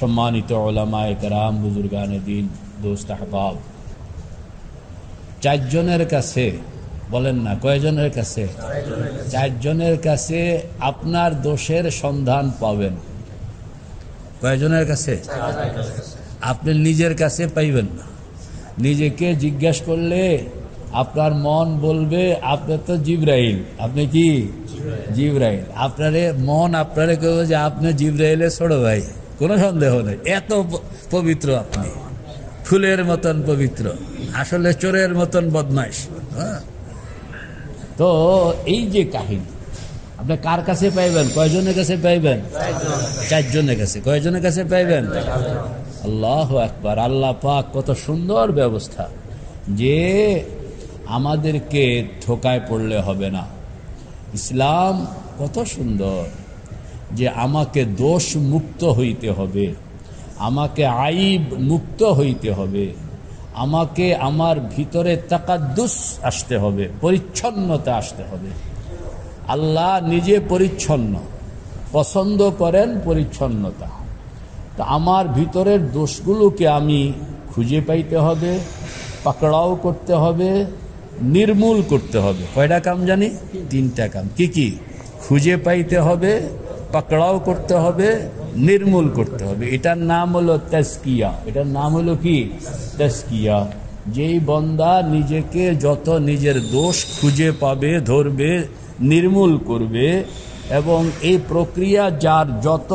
सम्मानित उलेमाए कराम बुजुर्गान दीन दोस्त अहबाब चारजनेर काछे बोलें ना कयजनेर काछे चारजनेर काछे आपनार दोषेर सन्धान पाबेन कयजनेर काछे आपनि निजेर काछे पाइबेन ना निजेके जिज्ञास करले आपनार मन बोलबे आपनि तो जिब्राइल आपनि कि जिब्राइल आपनारे मन आपनारे कइबे जे आपनि जिब्राइलेर छोटो भाई कोनो सन्देह नहीं एत पवित्र आपनि फुलेर मतन पवित्र आसले चोरेर मतन बदमाश तो एई जे काहिनी आपनि कार काछे पाइबेन कयजनेर काछे पाइबेन चारजनेर काछे कयजनेर काछे पाइबेन आल्लाहु आकबर आल्लाह पाक कत सुंदर व्यवस्था जे आमादेरके धोकाय पड़ले हबे ना इस्लाम कत सुंदर जे आमाके दोष मुक्त हईते हबे आमाके आईब मुक्त हईते हबे आमाके आमार भीतरे ताकाद्दुस आसते हबे परिच्छन्नता आसते हबे आल्लाह निजे परिच्छन्न पसंद करेन परिच्छन्नता तो आमार भीतरेर दोषगुलोके आमी खुजे पाइते हबे पकड़ाओ करते हबे निर्मूल करते हबे कयटा काम जानी तीनटा काम की खुजे पाइते हबे पकड़ाओ करते हबे निर्मूल करते हबे एटार नाम हलो तस्किया एटार नाम हलो कि तस्किया जेई बंदा निजेके जत निजेर दोष खुजे पाबे धरबे निर्मूल करबे एबं एई प्रक्रिया जार जत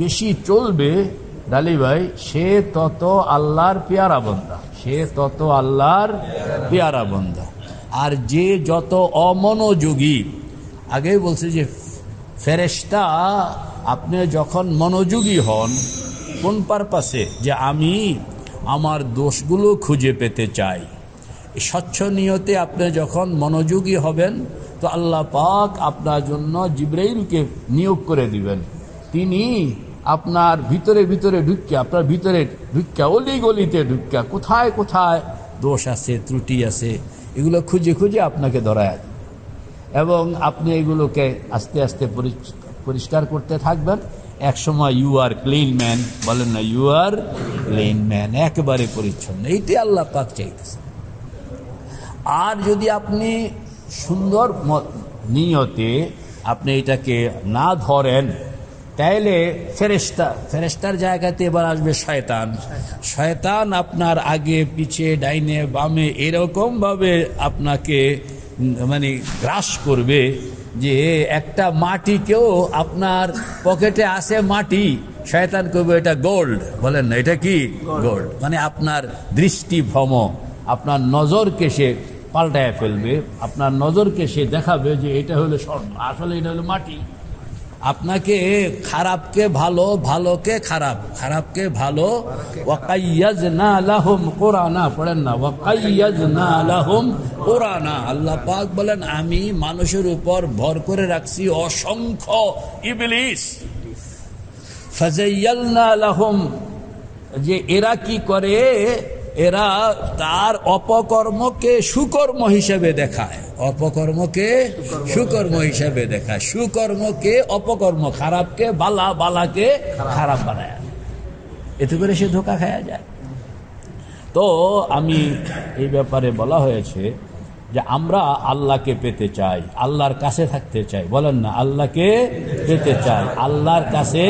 बेशी चलबे डाली भाई से तत आल्लाहर प्यारा बंदा से तत आल्लाहर प्यारा बंदा आर जे जत अमनोयोगी आगे बोलछे जे फेरेश्ता अपने जखन मनोयोगी हन कोन पारपासे जे आमी आमार दोषगुलो खुजे पेते चाई स्वच्छ नियते अपने जखन मनोयोगी हबेन तो आल्लाह पाक आपनार जन्य जिब्राइलके नियोग करे दिबेन तिनि आपनार भितरे भितरे ढुक्का आपनार भितरे ढुक्का ओली गलिते ढुक्का कोथाय कोथाय दोष आछे त्रुटि आछे एगुलो खुजे खुजे आपनाके धराया दिबेन एवं आपनी एगुलोके आस्ते आस्ते परिष्कार करते थाकबेन एक समय यू आर क्लीन मैन बोलें ना यू आर क्लीन मैन एकेबारे परिच्छन्न एइटाई आल्लाह पाक चाइतेछेन आर यदि आपनी सुंदर नियते आपनी एटाके ना धरेन ताहले फेरेश्तार जायगाते एबार आसबे शयतान शयतान आपनार आगे पीछे डाइने बामे एरकम भावे आपनाके मानी ग्रास करबे जे एकटा माटी केओ आपनार पकेटे आसे माटी शयतान कइबे एटा गोल्ड बोलेन ना एटा कि गोल्ड माने आपनार दृष्टि भ्रम आपनार नजर के से पाल्टाय फेलबे आपनार नजर के से देखाबे जे एटा हलो स्वर्ण आसले एटा हलो माटी आपनाके खराब के भालो भालो के खराब के भालो वकायजना लहुम कुराना पढ़ेन ना वकायजना लहुम कुराना अल्लाह पाक बोलेन आमी मानुषेर ऊपर भर करे राखছি असंख्य इबलिस फजयलना लहुम जे एरा की करे एरा तार अपकर्म के सुकर्म हिसेबे देखाय अपकर्म के सुकर्म हिसेबे देखाय सुकर्म के अपकर्म खराब के बाला बाला के खराब बनाया एते करे से धोखा खाया जाए तो आमी ए ब्यापारे बला हयेछे जे आमरा आल्लाहके पेते चाई आल्लाहर काछे थाकते चाई बोलेन ना आल्लाहके पेते चाई आल्लाहर काछे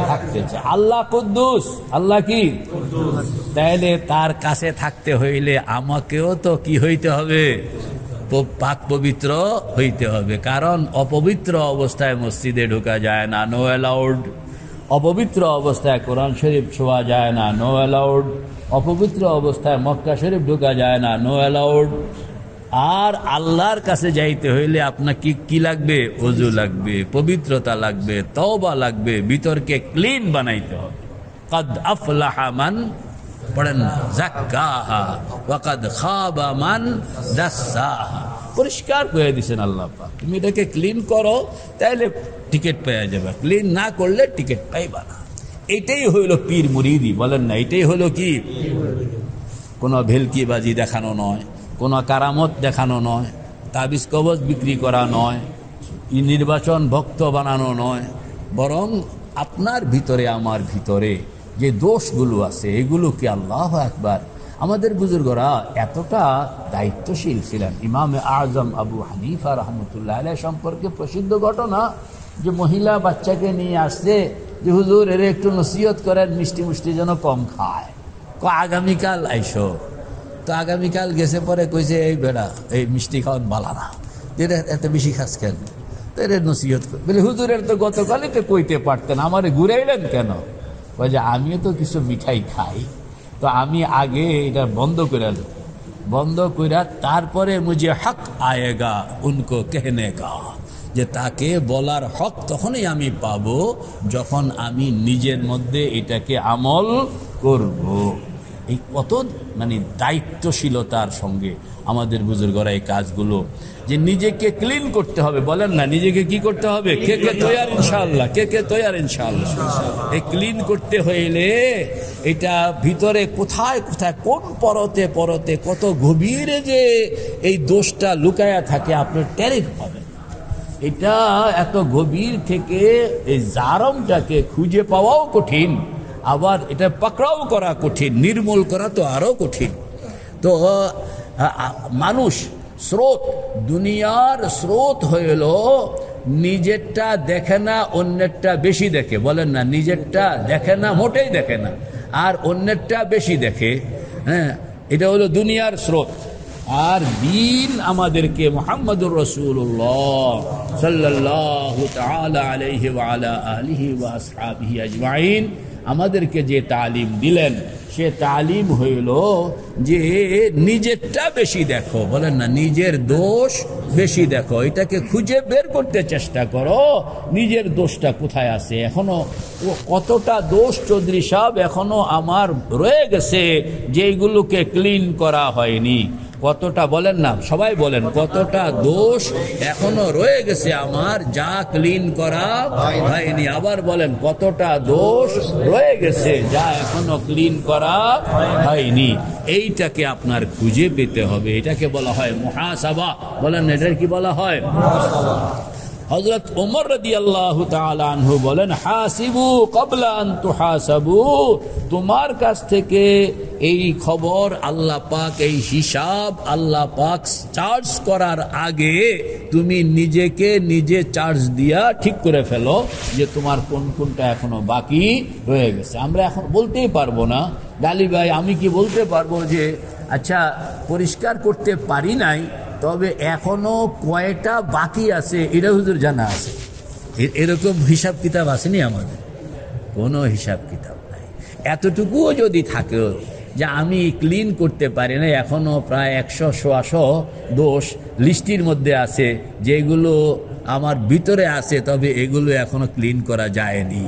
थाकते चाई आल्लाह कुद्दुस आल्लाह की कुद्दुस ताहले तार काछे थाकते हইলে আমাকেও তো কি হইতে হবে पाक पवित्र হইতে হবে कारण अपवित्र अवस्थाय मस्जिदे ঢোকা যায় না नो अलाउड अपवित्र अवस्थाय कुरान शरीफ ছোঁয়া যায় না नो अलाउड अपवित्र अवस्थाय मक्का शरीफ ঢোকা যায় না नो अलाउड आर आल्लाहर काछे जाइते हইলে आपनाके कि लागबे ओजू लागबे पवित्रता लागबे तौबा लागबे भितरके क्लीन बनाइते हबे कद अफलाहा मान पड़ेन जाक्काहा वा कद खाबा मान दास्साहा परिष्कार करे दिछेन आल्लाह पाक तुमि एटाके क्लीन करो ताहले टिकेट पाया जाबे क्लीन ना करले टिकेट पाइबा ना एटाई हইল पीर मुरीदी बोलेन ना एटाई हইল कि कोनो भेलकिबाजी देखानो नয় कोनो कारामत देखानो नय ताबिज कवच बिक्री करा नय निर्वाचन भक्त बनानो नय बरং আপনার ভিতরে আমার ভিতরে যে দোষগুলো আছে এগুলোকে আল্লাহু আকবার। আমাদের বুজুর্গরা এতটা দায়িত্বশীল ছিলেন। ইমামে আজম আবু হানিফা রহমতুল্লাহ আলাইহি সম্পর্কে প্রসিদ্ধ ঘটনা, যে মহিলা বাচ্চাকে নিয়ে আসছে যে হুজুর এর একটু নসিহত করেন মিষ্টি মিষ্টি যেন কম খায়, আগামীকাল আইসো। তো আগামীকাল গেছে পরে কইছে এই বেড়া এই মিষ্টি খাওয়ান ভালো না, এটা এত বেশি খাস কেন, তো এর নসিহত করে বলে হুজুরের তো গতকালই তো কইতে পারতেন, আমারে ঘুরাইলেন কেন? কয় যে আমিও তো কিছু মিঠাই খাই, তো আমি আগে এটা বন্ধ করে দেব, বন্ধ করে তারপরে মুঝে হক আয়েগা উনকো কেহনে গা, যে তাকে বলার হক তখনই আমি পাব যখন আমি নিজের মধ্যে এটাকে আমল করব। এই কত মানে দায়িত্বশীলতার সঙ্গে আমাদের বুজুর্গরা এই কাজগুলো, যে নিজেকে ক্লিন করতে হবে, বলেন না নিজেকে কি করতে হবে, কে কে তৈয়ার ইনশাআল্লাহ, কে কে তৈয়ার ইনশাআল্লাহ। এই ক্লিন করতে হইলে এটা ভিতরে কোথায় কোথায় কোন পরতে পরতে কত গভীরে যে এই দোষটা লুকায়া থাকে আপনি টের পাবেন। এটা এত গভীর থেকে এই জারমটাকে খুঁজে পাওয়াও কঠিন, আবার এটা পাকড়াও করা কঠিন, নির্মূল করা তো আরও কঠিন। তো মানুষ স্রোত, দুনিয়ার স্রোত হইল নিজেরটা দেখে না অন্যেরটা বেশি দেখে, বলেন না নিজেরটা দেখে না, মোটেই দেখে না, আর অন্যেরটা বেশি দেখে। হ্যাঁ, এটা হলো দুনিয়ার স্রোত। আর দিন আমাদেরকে মুহাম্মদুর রাসূলুল্লাহ সাল্লাল্লাহু তাআলা আলাইহি ওয়া আলা আলিহি ওয়া আসহাবিহি আজমাইন আমাদেরকে যে তালিম দিলেন সে তালিম হইল যে নিজেরটা বেশি দেখো, বলেন না নিজের দোষ বেশি দেখো, এটাকে খুঁজে বের করতে চেষ্টা করো নিজের দোষটা কোথায় আছে। এখনো কতটা দোষ চৌধুরী সাহেব এখনো আমার রয়ে গেছে যেইগুলোকে ক্লিন করা হয়নি, কতটা, বলেন না সবাই বলেন কতটা দোষ এখনো রয়ে গেছে আমার যা ক্লিন করা হয়নি, আবার বলেন কতটা দোষ রয়ে গেছে যা এখনো ক্লিন করা হয়নি। এইটাকে আপনার খুঁজে পেতে হবে, এটাকে বলা হয় মুহাসাবা, বলেন এটার কি বলা হয়? হযরত ওমর রাদিয়াল্লাহু তাআলা আনহু বলেন হাসিবু ক্বাবলা আন তুহাসাবু, তোমার কাছ থেকে এই খবর আল্লাহ পাক, এই হিসাব আল্লাহ পাক চার্জ করার আগে তুমি নিজেকে নিজে চার্জ দিয়া ঠিক করে ফেলো যে তোমার কোন কোনটা এখনো বাকি রয়ে গেছে। আমরা এখন বলতেই পারবো না গালি ভাই, আমি কি বলতে পারবো যে আচ্ছা পরিষ্কার করতে পারি নাই, তবে এখনো কয়টা বাকি আছে এটা হুজুর জানা আছে, এরকম হিসাব কিতাব আসেনি আমাদের, কোনো হিসাব কিতাব নাই। এতটুকুও যদি থাকেও যে আমি ক্লিন করতে পারি না, এখনও প্রায় 100-150 দোষ লিস্টির মধ্যে আছে যেগুলো আমার ভিতরে আছে, তবে এগুলো এখনও ক্লিন করা যায়নি।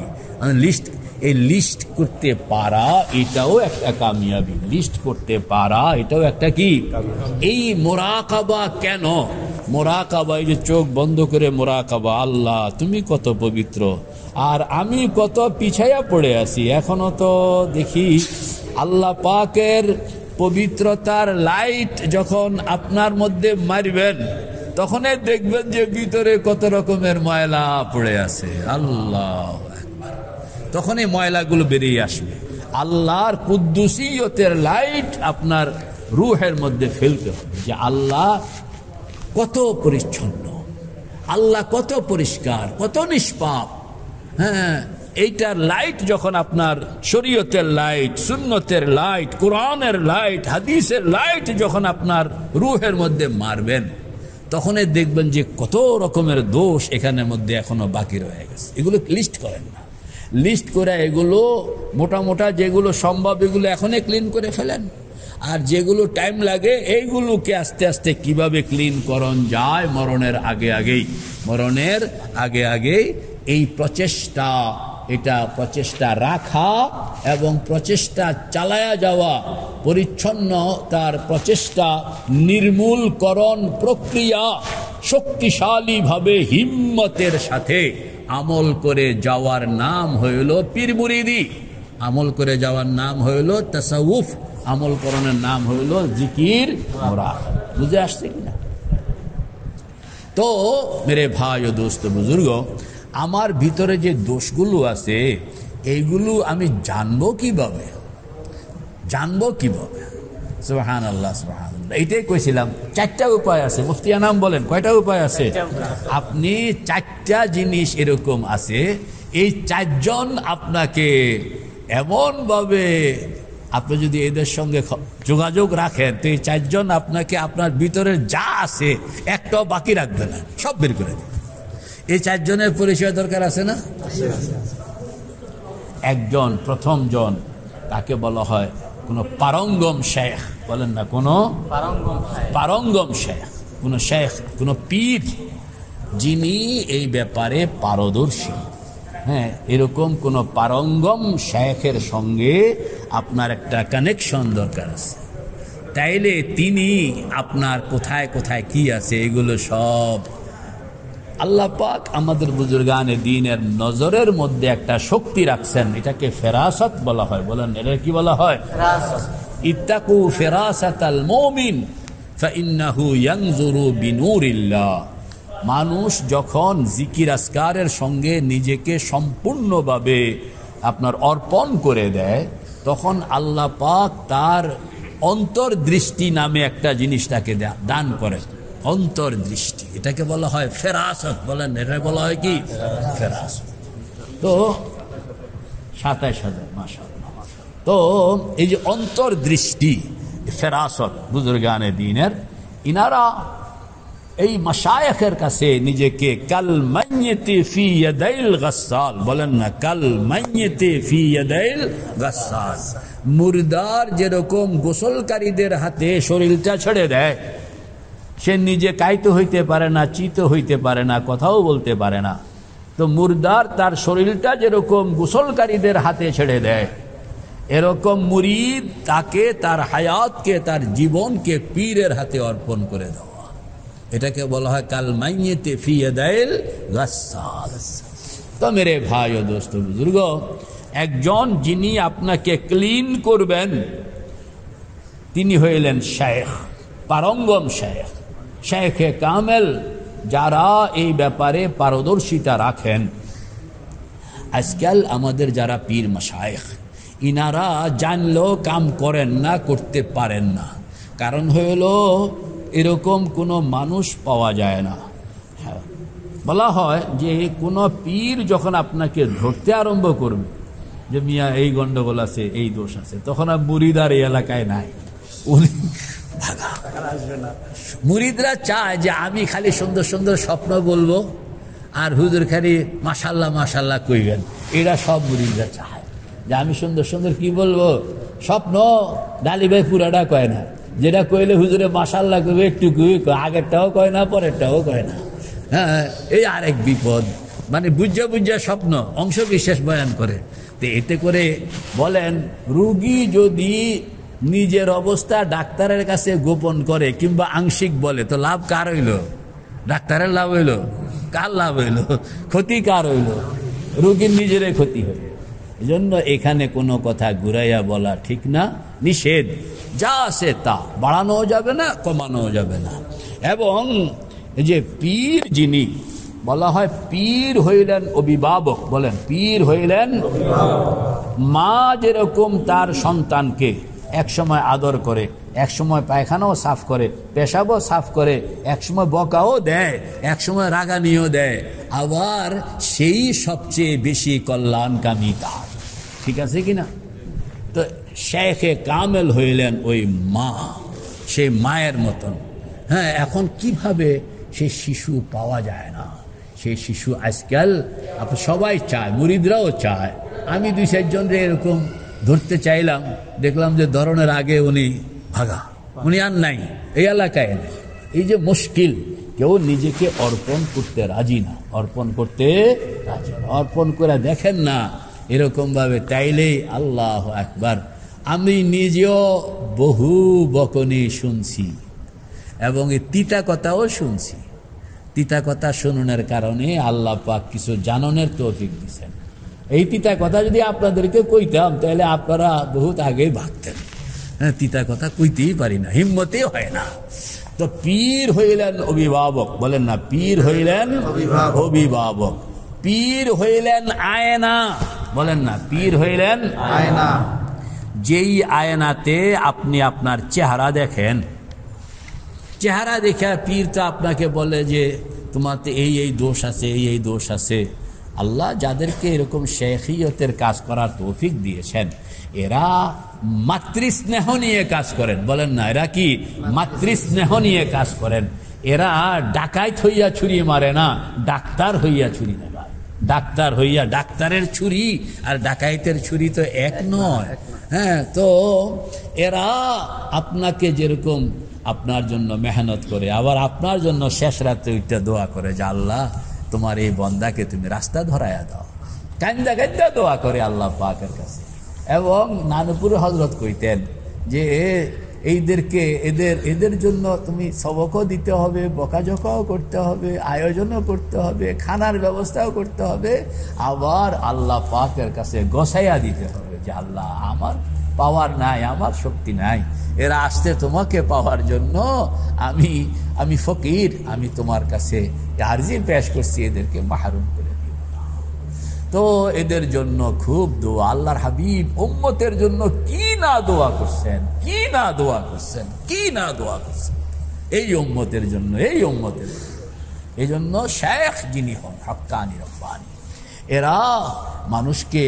লিস্ট, এই লিস্ট করতে পারা এটাও একটা কামিয়াবি, লিস্ট করতে পারা এটাও একটা কি, এই মোরাকাবা। কেন মোরাকাবা? এই যে চোখ বন্ধ করে মোরাকাবা, আল্লাহ তুমি কত পবিত্র আর আমি কত পিছায়া পড়ে আছি, এখনো তো দেখি আল্লাহ পাকের পবিত্রতার লাইট যখন আপনার মধ্যে মারবেন তখনই দেখবেন যে ভিতরে কত রকমের ময়লা পড়ে আছে, আল্লাহ তখন এই ময়লাগুলো বেরিয়ে আসবে, আল্লাহর কুদ্দুসিয়তের লাইট আপনার রুহের মধ্যে ফেলতে হবে যে আল্লাহ কত পরিচ্ছন্ন, আল্লাহ কত পরিষ্কার, কত নিষ্পাপ। হ্যাঁ, এইটার লাইট যখন আপনার শরীয়তের লাইট, সুন্নতের লাইট, কোরআনের লাইট, হাদিসের লাইট যখন আপনার রুহের মধ্যে মারবেন তখনই দেখবেন যে কত রকমের দোষ এখানের মধ্যে এখনো বাকি রয়ে গেছে। এগুলো লিস্ট করেন না, লিস্ট করে এগুলো মোটামোটা যেগুলো সম্ভব এগুলো এখনই ক্লিন করে ফেলেন, আর যেগুলো টাইম লাগে এইগুলোকে আস্তে আস্তে কিভাবে ক্লিন করণ যায় মরণের আগে আগেই, মরণের আগে আগেই এই প্রচেষ্টা, এটা প্রচেষ্টা রাখা এবং প্রচেষ্টা চালায়া যাওয়া, পরিচ্ছন্নতার প্রচেষ্টা নির্মূলকরণ প্রক্রিয়া শক্তিশালীভাবে হিম্মতের সাথে আমল করে যাওয়ার নাম হইল পীর মুরিদি, আমল করে যাওয়ার নাম হইল তাসাউফ, আমল করণের নাম হইল জিকির মুরাকাবা। বুঝে আসছে কিনা? তো মেরে ভাই ও দোস্ত বুজুর্গ, আমার ভিতরে যে দোষগুলো আছে এইগুলো আমি জানবো কিভাবে, সুবহানাল্লাহ সুবহানাল্লাহ। এইটাই কইছিলাম চারটা উপায় আছে, মুফতি আনাম বলেন কয়টা উপায় আছে? আপনি চারটা জিনিস এরকম আছে, এই চারজন আপনাকে এমনভাবে আপনি যদি এদের সঙ্গে যোগাযোগ রাখেন তো এই চারজন আপনাকে আপনার ভিতরের যা আছে একটাও বাকি রাখবে না, সব বের করে দেবে। এই চারজনের পরিচয় দরকার আছে না? একজন প্রথম জন তাকে বলা হয় কোনো পারঙ্গম শেখ, বলেন না কোনো পারঙ্গম শেখ, কোনো শেখ, কোনো পীর যিনি এই ব্যাপারে পারদর্শী। হ্যাঁ, এরকম কোনো পারঙ্গম শেখের সঙ্গে আপনার একটা কানেকশন দরকার আছে, তাইলে তিনি আপনার কোথায় কোথায় কি আছে এগুলো সব আল্লাহ পাক আমাদের বুজুর্গানে দ্বীনের নজরের মধ্যে একটা শক্তি রাখছেন, এটাকে ফেরাসত বলা হয়। বলেন এটা কি বলা হয়? ইত্তাকু ফেরাসাতাল মুমিন ফাইন্নাহু ইয়ানজুরু বিনুরিল্লাহ। মানুষ যখন জিকির আসকারের সঙ্গে নিজেকে সম্পূর্ণভাবে আপনার অর্পণ করে দেয় তখন আল্লাহ পাক তার অন্তর্দৃষ্টি নামে একটা জিনিসটাকে দান করে, অন্তর্দৃষ্টি, এটাকে বলা হয় ফেরাসত। বলেন এটা বলা হয় কি? ফেরাসত। তো ২৭,০০০ মাশাআল্লাহ। তো এই যে অন্তর্দৃষ্টি ফেরাসত বুজুর্গানে দ্বীনের, ইনারা এই মাশায়েখের কাছে নিজেকে কাল মাইয়িতি ফি ইয়াদাইল গাসসাল, বলেন না কাল মাইয়িতি ফি ইয়াদাইল গাসসাল, মুরদার যেরকম গোসলকারীদের হাতে শরীরটা ছেড়ে দেয়, সে নিজে কায়িত হইতে পারে না, চিত হইতে পারে না, কথাও বলতে পারে না, তো মুরদার তার শরীরটা যেরকম গোসলকারীদের হাতে ছেড়ে দেয় এরকম মুরিদ তাকে তার হায়াতকে তার জীবনকে পীরের হাতে অর্পণ করে দাও, এটাকে বলা হয় কাল মাইয়িতি ফি ইয়াদাইল গাসসাল। তো মেরে ভাই ও দোস্ত বুজুর্গ, একজন যিনি আপনাকে ক্লিন করবেন তিনি হইলেন শায়েখ, পারঙ্গম শায়েখ, শায়েখে কামেল, যারা এই ব্যাপারে পারদর্শিতা রাখেন। আজকাল আমাদের যারা পীর মাশায়েখ ইনারা জানলেও কাম করেন না, করতে পারেন না, কারণ হইল এরকম কোনো মানুষ পাওয়া যায় না। হ্যাঁ, বলা হয় যে কোনো পীর যখন আপনাকে ধরতে আরম্ভ করবে যে মিয়া এই গণ্ডগোল আছে, এই দোষ আছে, তখন আর মুরিদার এই এলাকায় নাই, উনি ভাগা। মুরিদরা চায় যে আমি খালি সুন্দর সুন্দর স্বপ্ন বলবো আর হুজুর খালি মাশাল্লাহ মাশাল্লাহ কইবেন, এরা সব মুরিদরা চায় যে আমি সুন্দর সুন্দর কি বলবো স্বপ্ন, ডালি ভাই পুরাটা কয় না, যেটা কইলে হুজুরে মাশাল্লাহ কইবে একটুকুই, আগেরটাও কয় না পরেরটাও কয় না। হ্যাঁ, এই আরেক বিপদ, মানে বুঝা বুঝা স্বপ্ন অংশ বিশেষ বয়ান করে। তো এতে করে বলেন রুগী যদি নিজের অবস্থা ডাক্তারের কাছে গোপন করে কিংবা আংশিক বলে তো লাভ কার হইল? ডাক্তারের লাভ হইল? কার লাভ হইল? ক্ষতি কার হইল? রুগীর নিজেরই ক্ষতি হইল। এই জন্য এখানে কোনো কথা ঘুরাইয়া বলা ঠিক না, নিষেধ। যা আছে তা বাড়ানো যাবে না, কমানো যাবে না। এবং যে পীর যিনি বলা হয় পীর হইলেন অভিভাবক, বলেন পীর হইলেন মা, যেরকম তার সন্তানকে একসময় আদর করে, একসময় পায়খানাও সাফ করে, পেশাবও সাফ করে, একসময় বকাও দেয়, একসময় রাগানিও দেয়, আবার সেই সবচেয়ে বেশি কল্যাণকামী তার, ঠিক আছে কিনা? তো শেখে কামেল হইলেন ওই মা, সেই মায়ের মতন। হ্যাঁ, এখন কিভাবে সেই শিশু পাওয়া যায় না, সেই শিশু আজকাল আপনি সবাই চায়, মুরিদরাও চায়। আমি ২-৪ জন এরকম ধরতে চাইলাম, দেখলাম যে ধরনের আগে উনি ভাগা, উনি আর নাই এই এলাকায়। এই যে মুশকিল, কেউ নিজেকে অর্পণ করতে রাজি না, অর্পণ করতে রাজি না, অর্পণ করে দেখেন না এরকমভাবে, তাইলেই আল্লাহ আকবার। আমি নিজেও বহু বকনি শুনছি এবং এই তিতা কথাও শুনছি। তিতা কথা শুনানোর কারণে আল্লাহ পাক কিছু জানানোর তৌফিক দিয়েছেন। এই তিতা কথা যদি আপনাদেরকে কইতাম তাহলে আপনারা বহুত আগেই ভাগতেন। হ্যাঁ, তিতা কথা কইতেই পারি না, হিম্মতে হয় না। তো পীর হইলেন অভিভাবক, বলেন না পীর হইলেন অভিভাবক। পীর হইলেন আয়না, बोलें ना पीर हईलें आयना যেই আয়নাতে আপনি আপনার চেহারা দেখেন চেহারা দেখে পীর তো আপনাকে বলে যে তোমাতে এই এই দোষ আছে এই এই দোষ আছে আল্লাহ যাদেরকে এরকম শেখিয়তের কাজ করার তৌফিক দিয়েছেন এরা মাতৃস্নেহ নিয়ে কাজ করেন বলেন না এরা কি মাতৃস্নেহ নিয়ে কাজ করেন এরা ডাকাইত হইয়া ছুরি মারে না ডাক্তার হইয়া ছুরি মারে ডাক্তার হইয়া ডাক্তারের ছুরি আর ডাকাইতের ছুরি তো এক নয় হ্যাঁ তো এরা আপনাকে যেরকম আপনার জন্য মেহনত করে আবার আপনার জন্য শেষ রাতে ওইটা দোয়া করে যে আল্লাহ তোমার এই বন্দাকে তুমি রাস্তা ধরায়া দাও কান্দা কান্দা দোয়া করে আল্লাহ পাকের কাছে এবং নানুপুরে হজরত কইতেন যে এইদেরকে এদের এদের জন্য তুমি সবকও দিতে হবে বকাঝকাও করতে হবে আয়োজনও করতে হবে খানার ব্যবস্থাও করতে হবে আবার আল্লাহ পাকের কাছে গোসাইয়া দিতে হবে যে আল্লাহ আমার পাওয়ার নাই আমার শক্তি নাই এরা আসতে তোমাকে পাওয়ার জন্য আমি আমি ফকির আমি তোমার কাছে আরজি পেশ করছি এদেরকে মাহরুম করে দিও তো এদের জন্য খুব দোয়া আল্লাহর হাবিব উম্মতের জন্য কি না দোয়া করছেন কি না দোয়া করছেন কি না দোয়া করছেন এই উম্মতের জন্য এই উম্মতের এই জন্য শেখ যিনি হন হাক্কানি রব্বানি এরা মানুষকে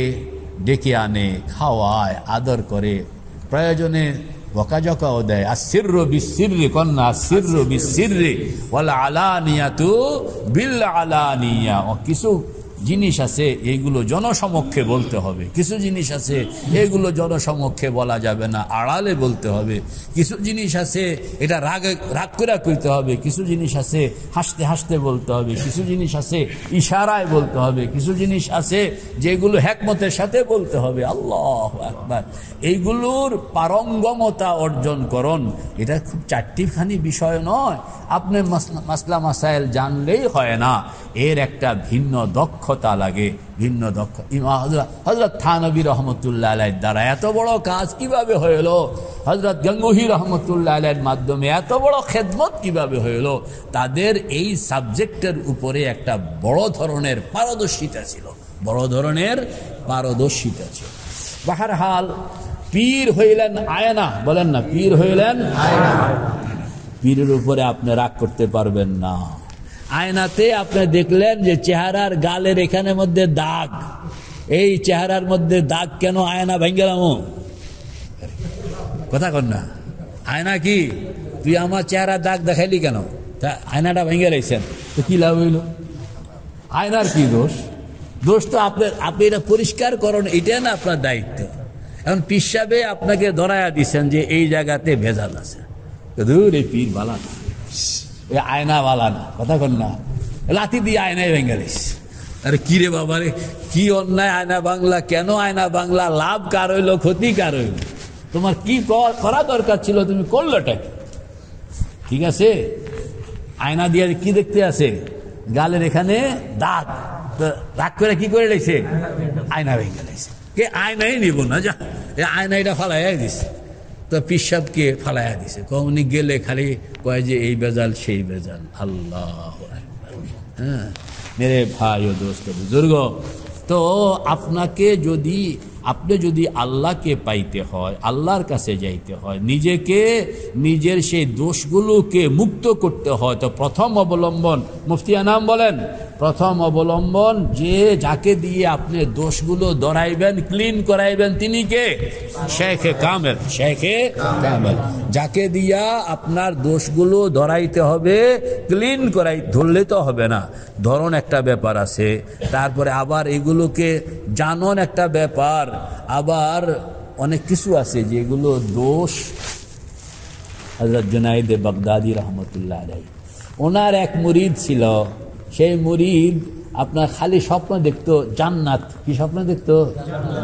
ডেকে আনে খাওয়ায় আদর করে প্রয়োজনে বকাঝকাও দেয় আসির বিসিররে কন্যা আসির বিসিররে ওয়াল আলানিয়াতু বিল আলানিয়া ও কিছু জিনিস আছে এইগুলো জনসমক্ষে বলতে হবে কিছু জিনিস আছে এইগুলো জনসমক্ষে বলা যাবে না আড়ালে বলতে হবে কিছু জিনিস আছে এটা রাগ করে কইতে হবে কিছু জিনিস আছে হাসতে হাসতে বলতে হবে কিছু জিনিস আছে ইশারায় বলতে হবে কিছু জিনিস আছে যেগুলো হিকমতের সাথে বলতে হবে আল্লাহু আকবার এইগুলোর পারঙ্গমতা অর্জন করুন এটা খুব চারটিখানি বিষয় নয় আপনি মাসলা মাসাইল জানলেই হয় না এর একটা ভিন্ন দক্ষ ক্ষতা লাগে ভিন্ন দক্ষ হযরত থানবী রহমাতুল্লাহ আলাইহির দ্বারা এত বড় কাজ কিভাবে হইল হযরত গঙ্গুহি রহমাতুল্লাহ আলাইহির মাধ্যমে এত বড় খিদমত কিভাবে হইল তাদের এই সাবজেক্টের উপরে একটা বড় ধরনের পারদর্শিতা ছিল বড় ধরনের পারদর্শিতা ছিল বহরহাল পীর হইলেন আয়না বলেন না পীর হইলেন আয়না পীরের উপরে আপনি রাগ করতে পারবেন না আয়নাতে আপনি দেখলেন যে চেহারার গালের এখানে মধ্যে দাগ এই চেহারার মধ্যে দাগ কেন আয়না ভেঙ্গেলাম কথা কর না আয়না কি তুই আমার চেহারা দাগ দেখাইলি কেন তা আয়নাটা ভেঙে রয়েছেন তো কি লাভ হইল আয়নার কি দোষ দোষ তো আপনার আপনি এটা পরিষ্কার করেন এটা না আপনার দায়িত্ব এখন পিসাবে আপনাকে ধরাইয়া দিচ্ছেন যে এই জায়গাতে ভেজাল আছে দূর এই পীর বালা এ আয়নাওয়ালা না কথা কর না লাথি দিয়ে আয়নায় ভেঙে দিস আরে কি রে বাবা রে কি অন্যায় আয়না বাংলা কেন আয়না বাংলা লাভ কার হইল ক্ষতি কার হইল তোমার কি করা দরকার ছিল তুমি করলোটা ঠিক আছে আয়না দিয়ে কি দেখতে আছে গালের এখানে দাঁত রাগ করে কি করে রয়েছে আয়না ভেঙে দিয়েছে কে আয়নাই নিব না যা এ আয়না এটা ফালাইয়াই দিস তো পিসাবকে ফালাইয়া দিছে উনি গেলে খালি কয় যে এই বেজাল সেই বেজাল আল্লাহ হ্যাঁ মেরে ভাই ও দোস্ত বুজুর্গ তো আপনাকে যদি আপনি যদি আল্লাহকে পাইতে হয় আল্লাহর কাছে যাইতে হয় নিজেকে নিজের সেই দোষগুলোকে মুক্ত করতে হয় তো প্রথম অবলম্বন মুফতি আনাম বলেন প্রথম অবলম্বন যে যাকে দিয়ে আপনি দোষগুলো ধরাইবেন ক্লিন করাইবেন তিনি কে শেখে কামেল শেখে কামেল যাকে দিয়া আপনার দোষগুলো ধরাইতে হবে ক্লিন করাই ধরলে তো হবে না ধরন একটা ব্যাপার আছে তারপরে আবার এগুলোকে জানন একটা ব্যাপার আবার অনেক কিছু আছে যেগুলো দোষ হযরত জুনাইদে বাগদাদি রহমাতুল্লাহ আলাইহি ওনার এক মুরিদ ছিল সেই মুরিদ আপনার খালি স্বপ্ন দেখতো জান্নাত কি স্বপ্ন দেখতো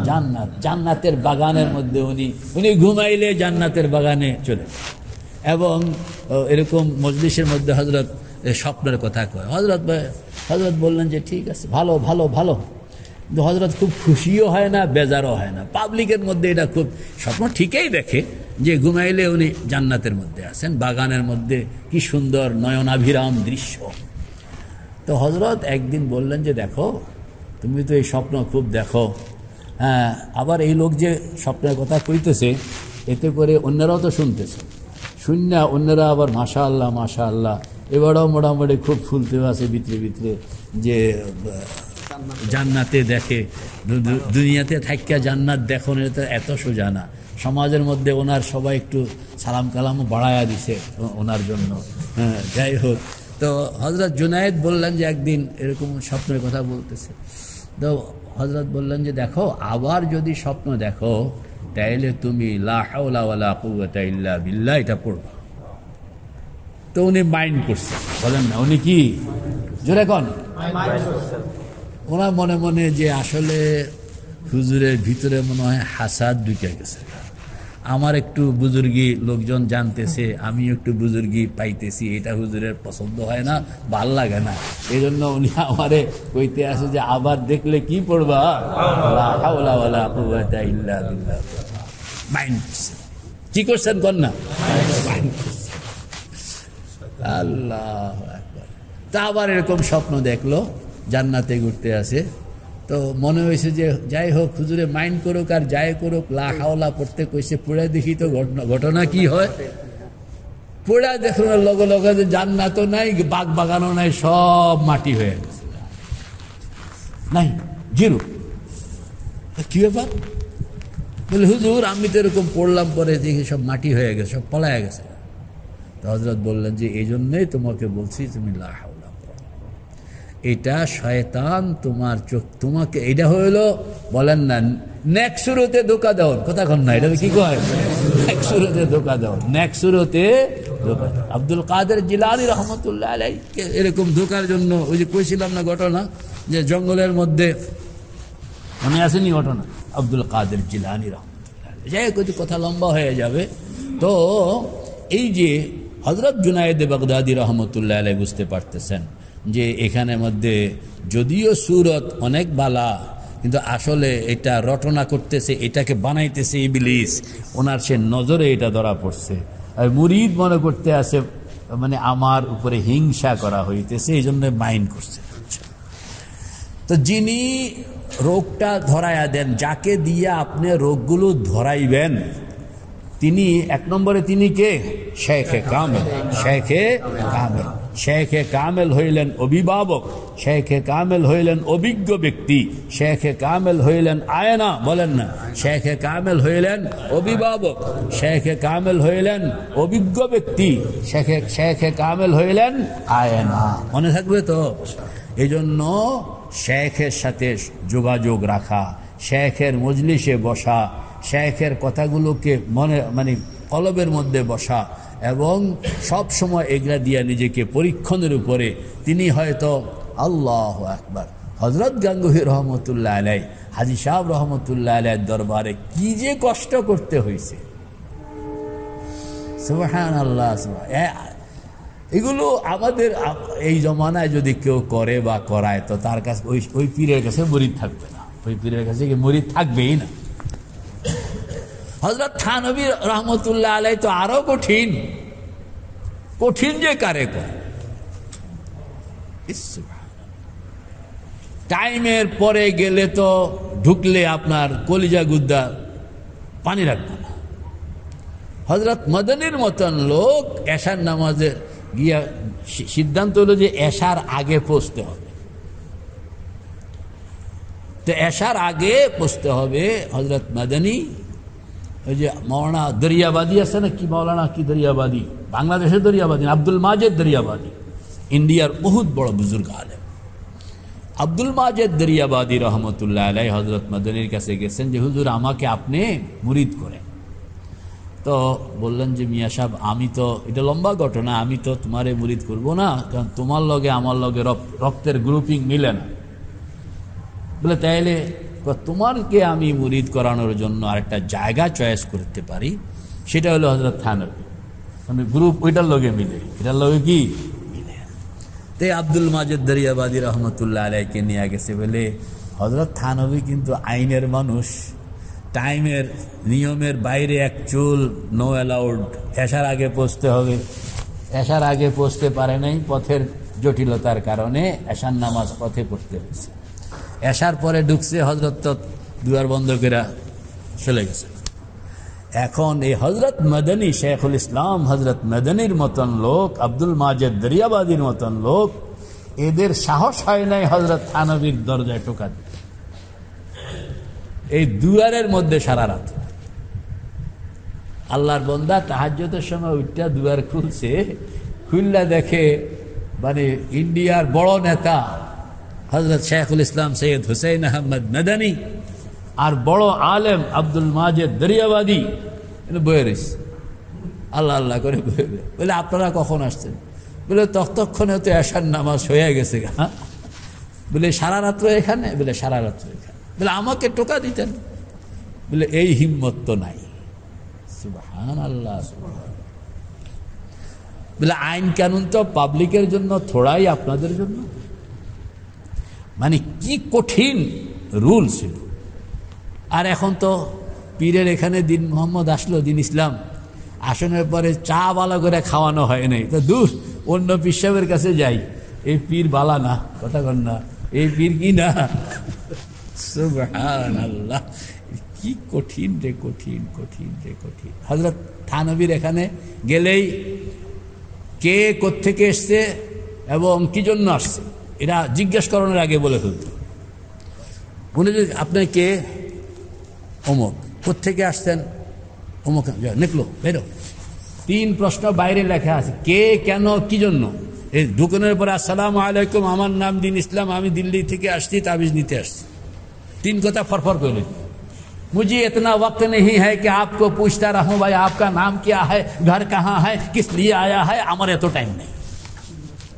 জান্নাত জান্নাতের বাগানের মধ্যে উনি উনি ঘুমাইলে জান্নাতের বাগানে চলে এবং এরকম মজলিসের মধ্যে হযরত স্বপ্নের কথা কয় হযরত বললেন যে ঠিক আছে ভালো ভালো ভালো হযরত খুব খুশিও হয় না বেজারও হয় না পাবলিকের মধ্যে এটা খুব স্বপ্ন ঠিকই দেখে যে ঘুমাইলে উনি জান্নাতের মধ্যে আছেন বাগানের মধ্যে কি সুন্দর নয়নাভিরাম দৃশ্য তো হযরত একদিন বললেন যে দেখো তুমি তো এই স্বপ্ন খুব দেখো हाँ आबार ये लोक जो स्वप्नेर कथा कइतेछे एते करे अन्यराओ तो शुनतेछे शुन्ना अन्यरा आबार माशाल्लाह माशाल्लाह एबारेও मोटामुटी खूब फुलते आछे भितरे भितरे जे জান্নাতে देखे दुनियाते थाइक्का জান্নাত देखोन এটা এত সোজা না समाजेर मध्य ओनार सबाई एकटु सालाम कलाम बाड़ाया दिछे ओनार जन्य जाई होक तो हजरत जुनायद बोलें जे एकदिन एरकम स्वप्नेर कथा बोलतेछे तो हजरत बोलें जे देखो आबार जदि स्वप्न देखो ताहले तुमी ला हाओला वाला कुव्वता इल्ला बिल्लाह एटा पड़बा तो उनि माइंड करछे बोलें ना उनि कि जोरे कोन ওরা মনে মনে যে আসলে হুজুরের ভিতরে মনে হয় হাসাদ ঢুকে গেছে আমার একটু বুজুর্গি লোকজন জানতেছে আমিও একটু বুজুর্গি পাইতেছি এটা হুজুরের পছন্দ হয় না ভাল লাগে না এইজন্য উনি আমারে কইতে আসে যে আবার দেখলে কি পড়বা লা হাওলা ওয়ালা কুওয়াতা ইল্লা বিল্লাহ মাইন্ড কি কোশ্চেন কর না আল্লাহু আকবার তা আবার এরকম স্বপ্ন দেখলো জান্নাতে ঘুরতে আসে তো মনে হইছে যে যাই হোক হুজুরে মাইন্ড করুক আর যাই করুক লা হাওলা পড়তে কইছে পড়ে দেখি তো ঘটনা কি হয় পড়া দেখুন লগে লগে জান্নাত নাই বাগ বাগানও নাই সব মাটি হয়ে গেছে নাই জিরো কি ব্যাপার বলে হুজুর আমি তো এরকম পড়লাম পরে দেখি সব মাটি হয়ে গেছে সব পলায়া গেছে তো হযরত বললেন যে এইজন্যই তোমাকে বলছি তুমি লা হাওলা এটা শয়তান তোমার চোখ তোমাকে এটা হলো বলেন না নেক্সট সুরাতে ধোঁকা দাও কথা কন না এটা কি কয় নেক্সট সুরাতে ধোঁকা দাও নেক্সট সুরাতে ধোঁকা আব্দুল কাদের জিলানী রাহমাতুল্লাহ আলাইহি এরকম ধোঁকার জন্য ওই যে কইছিলাম না ঘটনা যে জঙ্গলের মধ্যে মনে আছে নি ঘটনা আব্দুল কাদের জিলানী রাহমাতুল্লাহ আলাইহি যাই কিছু কথা লম্বা হয়ে যাবে তো এই যে হযরত জুনায়েদ বাগদাদী রাহমাতুল্লাহ আলাইহি বুঝতে পারতেছেন যে এখানের মধ্যে যদিও সূরত অনেক বালা কিন্তু আসলে এটা রটনা করতেছে এটাকে বানাইতেছে ইবলিস ওনার সে নজরে এটা ধরা পড়ছে আর মুরিদ মনে করতে আসে মানে আমার উপরে হিংসা করা হইতেছে এইজন্য মাইন্ড করছে তো যিনি রোগটা ধরায়া দেন যাকে দিয়ে আপনি রোগগুলো ধরাইবেন তিনি এক নম্বরে তিনি কে শেখে কামেল শেখে কামেল शेखे कामेल हইলেন अभिभावक शेखे कामेल हইলেন अभिज्ञ व्यक्ति शेखे कामेल हইলেন आयना बोलें ना शेखे कामेल हইলেন अभिभावक शेखे कामेल हইলেন अभिज्ञ व्यक्ति शेखे शेखे कामेल हইলেন आयना মনে থাকবে তো এইজন্য शेखेर সাথে যোগাযোগ রাখা शेखेर মজলিসে বসা शेखेर কথাগুলোকে মনে মানে কলবের মধ্যে বসা এবং সব সময় এগরা দিয়া নিজেকে পরীক্ষণের উপরে তিনি হয়তো আল্লাহু আকবার হযরত গাঙ্গুহি রহমাতুল্লাহ আলাইহি হাজী সাহেব রহমাতুল্লাহ আলাইহির দরবারে কি যে কষ্ট করতে হইছে সুবহানাল্লাহ এগুলো আমাদের এই জমানায় যদি কেউ করে বা করায় তো তার কাছে ওই পীরের কাছে মুরিদ থাকবে না ওই পীরের কাছে কি মুরিদ থাকবেই না हजरत थानवी रहमतुल्लाह अलैहि तो आरो कठिन कठिन जे कार्य कर टाइमेर परे गेले तो ढुकले आपनार कलिजा गुद्दा पानी रखबो ना हजरत मदनीर मतन लोक एशार नामाजे गिया सिद्धांत हलो जे एशार आगे पौंछते होबे तो एशार आगे पौंछते होबे हजरत मदनी मौलाना दरियाबादी आसे ना कि मौलाना की दरियाबादी बांग्लादेशेर दरियाबादी आब्दुल माजिद दरियाबादी इंडियार बहुत बड़ बुजुर्ग आलेम आब्दुल माजिद दरियाबादी रहमतुल्लाह अलैहि हजरत मदनीर काछे गेछेन जे हुजूर आमाके आपनि मुरीद करेन तो बोलें जे मिया साहेब आमी तो एटा लम्बा घटना आमी तो तुम्हारे मुरीद करब ना कारण तुम्हार लगे आमार लगे रक्तेर ग्रुपिंग मिले ना बोले ताइले তোমারকে আমি মুরিদ করানোর জন্য আরেকটা জায়গা চয়েস করতে পারি সেটা হলো হযরত থানবী মানে গ্রুপ ওইটার লগে মিলে এটার লগে কি মিলে তে আব্দুল মাজিদ দরিয়াবাদি রাহমাতুল্লাহ আলাইহিকে নিয়ে গেছে বলে হযরত থানবী কিন্তু আইনের মানুষ টাইমের নিয়মের বাইরে এক চুল নো অ্যালাউড এশার আগে পৌঁছতে হবে এশার আগে পৌঁছতে পারে নাই পথের জটিলতার কারণে এশার নামাজ পথে পড়তে হয়েছে এশার পরে ঢুকছে হযরত दुआर बंद कर चले गेছেন। এখন এই হযরত মদনী শেখুল ইসলাম হযরত মদনীর মতন লোক আব্দুল মাজেদ দরিয়াবাদীর মতন লোক এদের সাহস হয় নাই হযরত থানবীর দরজায় টোকা দিতে। এই দুয়ারের মধ্যে সারা রাত আল্লাহর বান্দা তাহাজ্জুদের সময় উঠা দুয়ার খুলছে, খুললা দেখে মানে ইন্ডিয়ার বড় নেতা হযরত শেখুল ইসলাম সৈয়দ হুসাইন আহমদ মদনী और बड़ो आलेम अब्दुल माजेद दरियाबादी बस आल्ला आल्ला कर बोले अपनारा कौन आसतें बोले तत्क्षण तो आशार नामाज़ हो गेछे बोले सारा रात्र एखाने बोले सारा रात्र एखाने बोले आमाके टोका दितेन बोले एई हिम्मत तो नाई। सुबहानाल्लाह सुबहानाल्लाह बोले आईन कानून तो पब्लिकेर जन्य थोड़ाई आपनादेर जन्य माने कि कठिन रूल छिलो। और एखन तो पीरेर एखाने दिन मोहम्मद आसलो दिन इस्लाम आसनेर परे चा भालो करे खावानो हय नाई तो दूर अन्य पीर साहेबेर काछे जाई ए पीर बाला ना कथा कन ना ए पीर कि ना। सुबहानाल्लाह कि कठिन रे कठिन कठिन रे कठिन। हजरत थानवीर एखाने गेलेई के कोत्थेके एसेछे एबं कि जन्य आसछे एरा जिज्ञेस करार आगे बोले फेलतो उनि जे आपनि के अमुक कत्थेके आसतें अमुक निकलो बेरो तीन प्रश्न बाहरे लेखा आछे के केन कि जन्य ए ढुकनेर पर आसलामु आलैकुम आमार नाम दिन इस्लाम आमी दिल्ली थेके आसछि ताबिज निते आसछि तीन कथा फरफर कइलेन। मुझे इतना वक्त नहीं है कि आपको पूछता रहूं भाई आपका नाम क्या है घर कहाँ है किस लिए आया है आमार एतो टाइम नहीं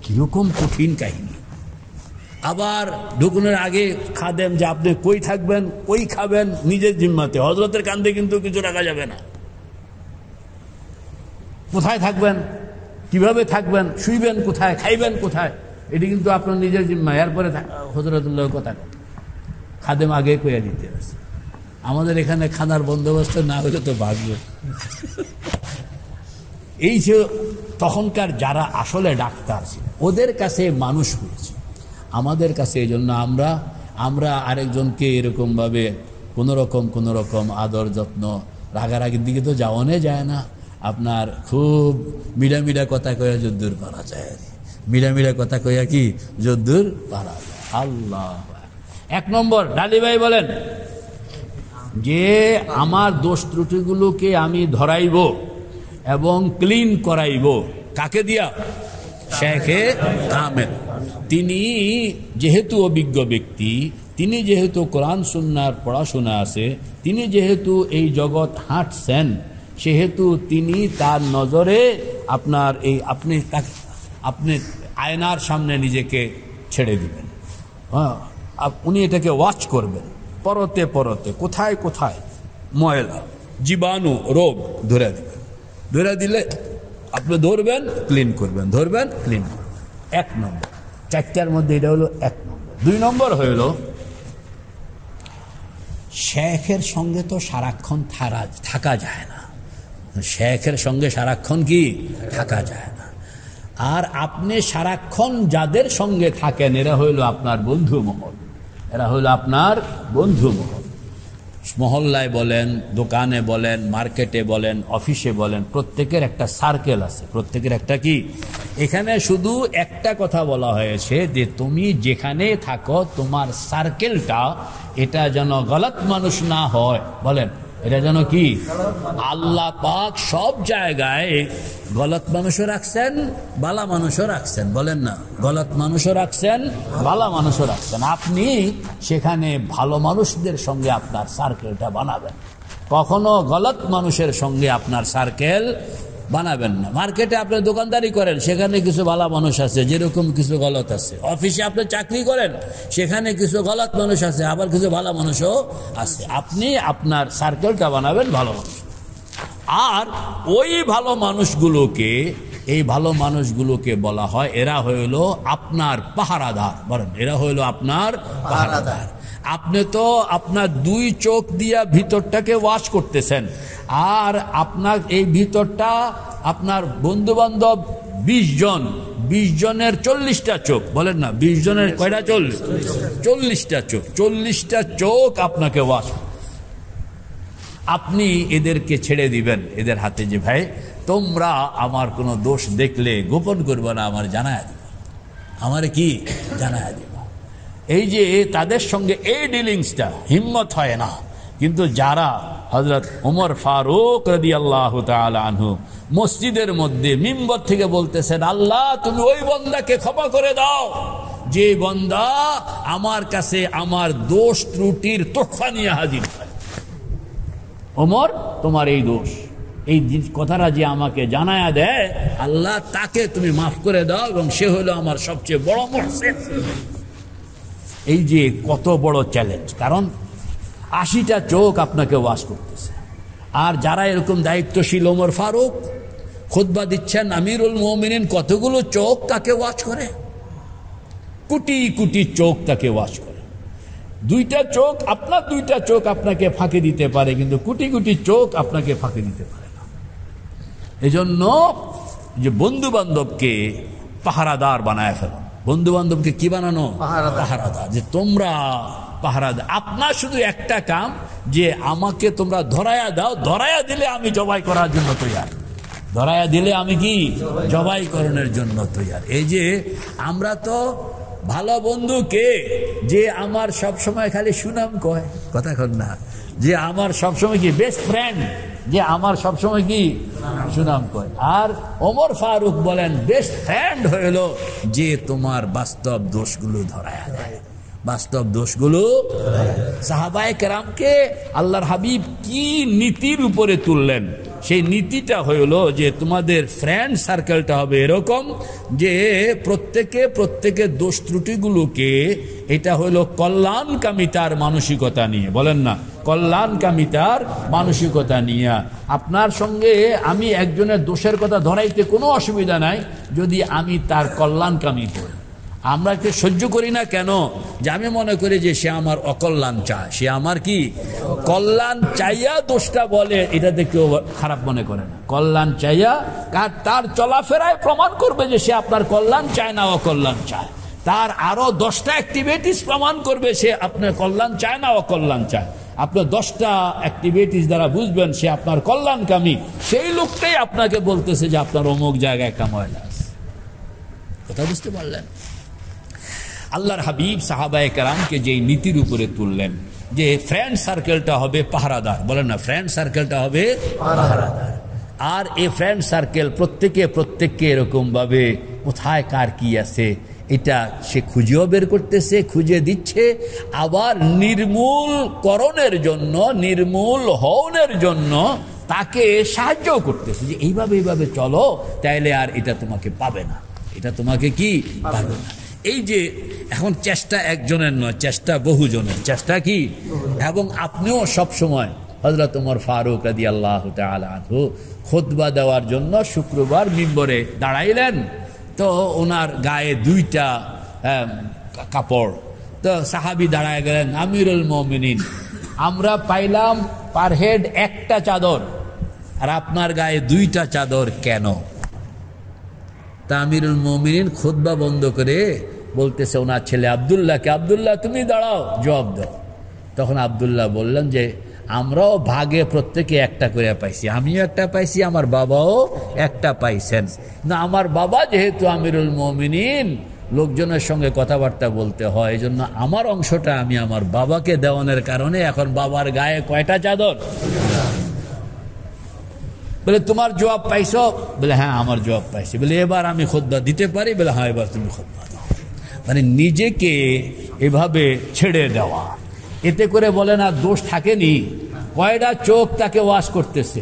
किरकम कठिन काहिनी। আবার ঢুকনের আগে খাদেম যে আপনি কই থাকবেন কই খাবেন নিজের জিম্মাতে হযরতের কাঁধে কিন্তু কিছু রাখা যাবে না। কোথায় থাকবেন কিভাবে থাকবেন শুইবেন কোথায় খাইবেন কোথায় এটি কিন্তু আপনার নিজের জিম্মা। এরপরে হযরতুল্লাহর কথা খাদেম আগে কইয়া দিতে আছে। আমাদের এখানে খানার বন্দোবস্ত না হলে তো ভাগ্য। এই যে তখনকার যারা আসলে ডাক্তার ছিল ওদের কাছে মানুষ হয়েছে আমাদের কাছে এজন্য আমরা আরেকজনকে এরকম ভাবে কোন রকম আদর যত্ন রাগারাগির দিকে তো যাওয়ানো যায় না। আপনার খুব মিলামিলা কথা কইয়া যদ্দুর পারা যায় মিলামিলা কথা কইয়া কি যদ্দুর পারা যায়। আল্লাহ এক নম্বর ডালি ভাই বলেন যে আমার দোষ ত্রুটিগুলোকে আমি ধরাইব এবং ক্লিন করাইব কাকে দিয়া শেখে কামেল তিনি যেহেতু অভিজ্ঞ ব্যক্তি তিনি যেহেতু কোরআন সুন্নার পড়াশোনা আছে তিনি যেহেতু এই জগৎ হাঁটছেন সেহেতু তিনি তার নজরে আপনার এই আপনি আয়নার সামনে নিজেকে ছেড়ে দিবেন। হ্যাঁ উনি এটাকে ওয়াচ করবেন পরতে পরতে কোথায় কোথায় ময়লা জীবাণু রোগ ধরে দিবেন ধরে দিলে আপনি ধরবেন ক্লিন করবেন ধরবেন ক্লিন করবেন। এক নম্বর চারটার মধ্যে এটা হলো এক নম্বর। দুই নম্বর হইল শেখের সঙ্গে তো সারাক্ষণ থাকা যায় না শেখের সঙ্গে সারাক্ষণ কি থাকা যায় না। আর আপনি সারাক্ষণ যাদের সঙ্গে থাকেন এরা হইল আপনার বন্ধু মহল এরা হইল আপনার বন্ধু মহল মহল্লায় বলেন দোকানে বলেন মার্কেটে বলেন অফিসে বলেন প্রত্যেকের একটা সার্কেল আছে প্রত্যেকের একটা কি এখানে শুধু একটা কথা বলা হয়েছে যে তুমি যেখানে থাকো তোমার সার্কেলটা এটা যেন গলত মানুষ না হয় বলেন এটা যেন কি আল্লাহ পাক সব জায়গায় গলত মানুষও রাখছেন ভালো মানুষও রাখছেন বলেন না গলত মানুষও রাখছেন ভালো মানুষও রাখছেন। আপনি সেখানে ভালো মানুষদের সঙ্গে আপনার সার্কেলটা বানাবেন কখনো গলত মানুষের সঙ্গে আপনার সার্কেল বানাবেন না। মার্কেটে আপনি দোকানদারি করেন সেখানে কিছু ভালো মানুষ আছে যেরকম কিছু গলত আছে অফিসে আপনি চাকরি করেন সেখানে কিছু গলত মানুষ আছে আবার কিছু ভালো মানুষও আছে। আপনি আপনার সার্কেলটা বানাবেন ভালো মানুষ আর ওই ভালো মানুষগুলোকে এই ভালো মানুষগুলোকে বলা হয় এরা হইল আপনার পাহারাদার বলেন এরা হইল আপনার পাহারাদার। আপনি তো আপনার দুই চোখ দিয়া ভিতরটাকে ওয়াশ করতেছেন আর আপনার এই ভিতরটা আপনার বন্ধুবান্ধব 20 जनेर 40टा चोख बोलेन ना 20 जनेर कयटा चोख 40टा चोख 40टा चोख आपनाके वाश আপনি এদেরকে ছেড়ে দিবেন এদের হাতে যে ভাই তোমরা আমার কোনো দোষ দেখলে গোপন করবে না আমার জানায়া দিবা আমারে কি জানায়া দিবা এই যে তাদের সঙ্গে এই ডিলিংসটা হিম্মত হয় না কিন্তু যারা হযরত ওমর ফারুক রাদিয়াল্লাহু তাআলা আনহু মসজিদের মধ্যে মিম্বর থেকে বলতেছেন আল্লাহ তুমি ওই বান্দাকে ক্ষমা করে দাও যে বান্দা আমার কাছে আমার দোষ ত্রুটির তোহফা নিয়ে হাজির হয় उमर तुम्हारे ही दोष ये कथारा जी आमाके जानाया दे अल्लाह ताके तुम्हें माफ करे दाओ एवं से हलो आमार सबचेये बड़ो मुहसिन ये जे कत बड़ो चैलेंज कारण 80टा चोख आपनाके वाश करतेछे और जारा एरकम दायित्वशील उमर फारूक खुतबा दिच्छेन आमिरुल मुमिनीन कतगुलो चोख ताके वाश करे कोटी कोटी चोख ताके वाश करे दुईटा चोख अपना दुईटा चोख आपनाके फाँके दीते पारे किन्तु कोटी कोटी चोख आपनाके फाँके दीते पारे ना एजोन्य जो बंधु बान्धवके पहारादार बनाया फेलो बंधु बान्धवके की बनानो पहारादार जे तोमरा पहारादार आपना शुधु एकटा काम जे आमाके तोमरा धराया दाओ धराया दिले आमी जबाई करार जोन्नो तैयार धराया दिले आमी कि जबाई करनेर जोन्नो तैयार एई जे आमरा तो ভালো বন্ধু কে যে আমার সব সময় খালি সুনাম কয় কথা কর না যে আমার সব সময় কি বেস্ট ফ্রেন্ড যে আমার সব সময় কি সুনাম কয় আর ওমর ফারুক বলেন বেস্ট ফ্রেন্ড হলো যে তোমার বাস্তব দোষগুলো ধরায়া দেয় বাস্তব দোষগুলো সাহাবায়ে কেরামকে আল্লাহর হাবিব কি নীতির উপরে তুললেন সেই নীতিটা হলো যে তোমাদের ফ্রেন্ড সার্কেলটা হবে এরকম যে প্রত্যেকে প্রত্যেকের দোষ ত্রুটিগুলোকে এটা হলো কল্যাণকামিতার মানসিকতা নিয়ে বলেন না কল্যাণকামিতার মানসিকতা নিয়ে আপনার সঙ্গে আমি একজনের দোষের কথা ধরাইতে কোনো অসুবিধা নাই যদি আমি তার কল্যাণকামী হই আমরা কি সহ্য করি না কেন যে আমি মনে করি যে সে আমার অকল্যাণ চায় সে আমার কি কল্যাণ চাইয়া দোষটা বলে এটাতে কেউ খারাপ মনে করে না কল্যাণ চাইয়া কার তার চলাফেরায় প্রমাণ করবে যে সে আপনার কল্যাণ চায় না অকল্যাণ চায় তার আরো 10টা অ্যাক্টিভিটিস প্রমাণ করবে সে আপনার কল্যাণ চায় না অকল্যাণ চায় আপনার 10টা অ্যাক্টিভিটিস দ্বারা বুঝবেন সে আপনার কল্যাণকামী সেই লোকটাই আপনাকে বলতেছে যে আপনার অমুক জায়গায় একটা ময়লা আছে কথা বুঝতে পারলেন আল্লাহর হাবিব সাহাবায়ে কেরামকে যে নীতির উপরে তুললেন যে ফ্রেন্ড সার্কেলটা হবে পাহারাদার বলেন না ফ্রেন্ড সার্কেলটা হবে পাহারাদার আর এই ফ্রেন্ড সার্কেল প্রত্যেকে প্রত্যেককে এরকম ভাবে কোথায় কার কি আছে এটা সে খুঁজেও বের করতেছে খুঁজে দিচ্ছে আবার নির্মূলকরণের জন্য নির্মূল হওয়ার জন্য তাকে সাহায্য করতেছে যে এইভাবে এইভাবে চলো তাইলে আর এটা তোমাকে পাবে না এটা তোমাকে কি পাবে না এই যে এখন চেষ্টা একজনের নয় চেষ্টা বহুজনের চেষ্টা কি এবং আপনিও সব সময় হযরত ওমর ফারুক রাদিয়াল্লাহু তাআলা আনহু খুতবা দেওয়ার জন্য শুক্রবার মিম্বরে দাঁড়াইলেন তো ওনার গায়ে দুইটা কাপড় তো সাহাবী দাঁড়ায় গেলেন আমিরুল মুমিনিন আমরা পাইলাম পার হেড একটা চাদর আর আপনার গায়ে দুইটা চাদর কেন তা আমিরুল মুমিনিন খুতবা বন্ধ করে বলতেছে ওনার ছেলে আব্দুল্লাহকে আব্দুল্লাহ তুমি দাঁড়াও জবাব দাও তখন আব্দুল্লাহ বললেন যে আমরাও ভাগে প্রত্যেকে একটা করে পাইছি আমিও একটা পাইছি আমার বাবাও একটা পাইছেন না আমার বাবা যেহেতু আমিরুল মুমিনিন লোকজনের সঙ্গে কথাবার্তা বলতে হয় এজন্য আমার অংশটা আমি আমার বাবাকে দেওয়ানোর কারণে এখন বাবার গায়ে কয়টা চাদর বলে তোমার জবাব পাইছো বলে হ্যাঁ আমার জবাব পাইছি বলে এবার আমি খুতবা দিতে পারি বলে হ্যাঁ এবার তুমি খুতবা দাও মানে নিজেকে এভাবে ছেড়ে দেওয়া এতে করে বলে না দোষ থাকেনি কয়টা চোখ তাকে ওয়াশ করতেছে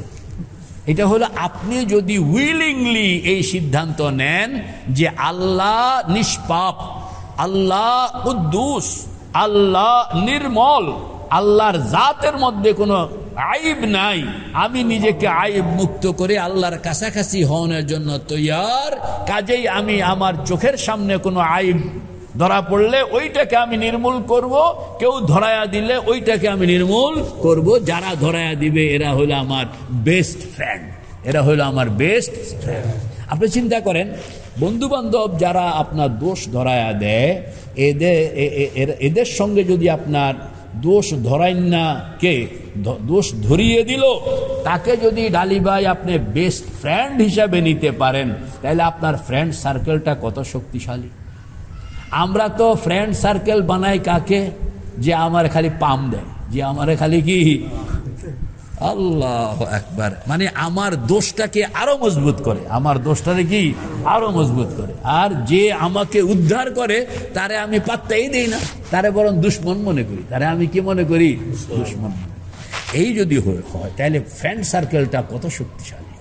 এটা হলো আপনি যদি উইলিংলি এই সিদ্ধান্ত নেন যে আল্লাহ নিষ্পাপ আল্লাহ কুদ্দুস আল্লাহ নির্মল আল্লাহর জাতের মধ্যে কোনো আইব নাই আমি নিজেকে আইব মুক্ত করে আল্লাহর কাছাকাছি হওয়ার জন্য তৈয়ার কাজেই আমি আমার চোখের সামনে কোনো আইব ধরা পড়লে ওইটাকে আমি নির্মূল করব কেউ ধরায়া দিলে ওইটাকে আমি নির্মূল করব যারা ধরায়া দিবে এরা হলো আমার বেস্ট ফ্রেন্ড এরা হলো আমার বেস্ট ফ্রেন্ড আপনি চিন্তা করেন बंधु बान्धव जरा अपना दोष धराया दे संगे जो अपनार दोष धराय ना के दोष धरिए दिल ताके जदि डाली भाई अपने बेस्ट फ्रेंड हिसाब से नीते पारें ताहले आपनार फ्रेंड सार्केलटा कत शक्तिशाली। आम्रा तो फ्रेंड सार्केल बनाई काके जे आमारे खाली पाम दे जे आमारे खाली की अल्लाहु अकबर माने आमार दोषटाके आरो मजबूत करे आमार दोषटाके की आरो मजबूत करे और जे आमाके उद्धार करे तारे आमी पत्ताई देई ना तारे बरं दुश्मन मने करी तारे आमी कि मने करी दुश्मन এই যদি হয় তাহলে ফ্রেন্ড সার্কেলটা কত শক্তিশালী।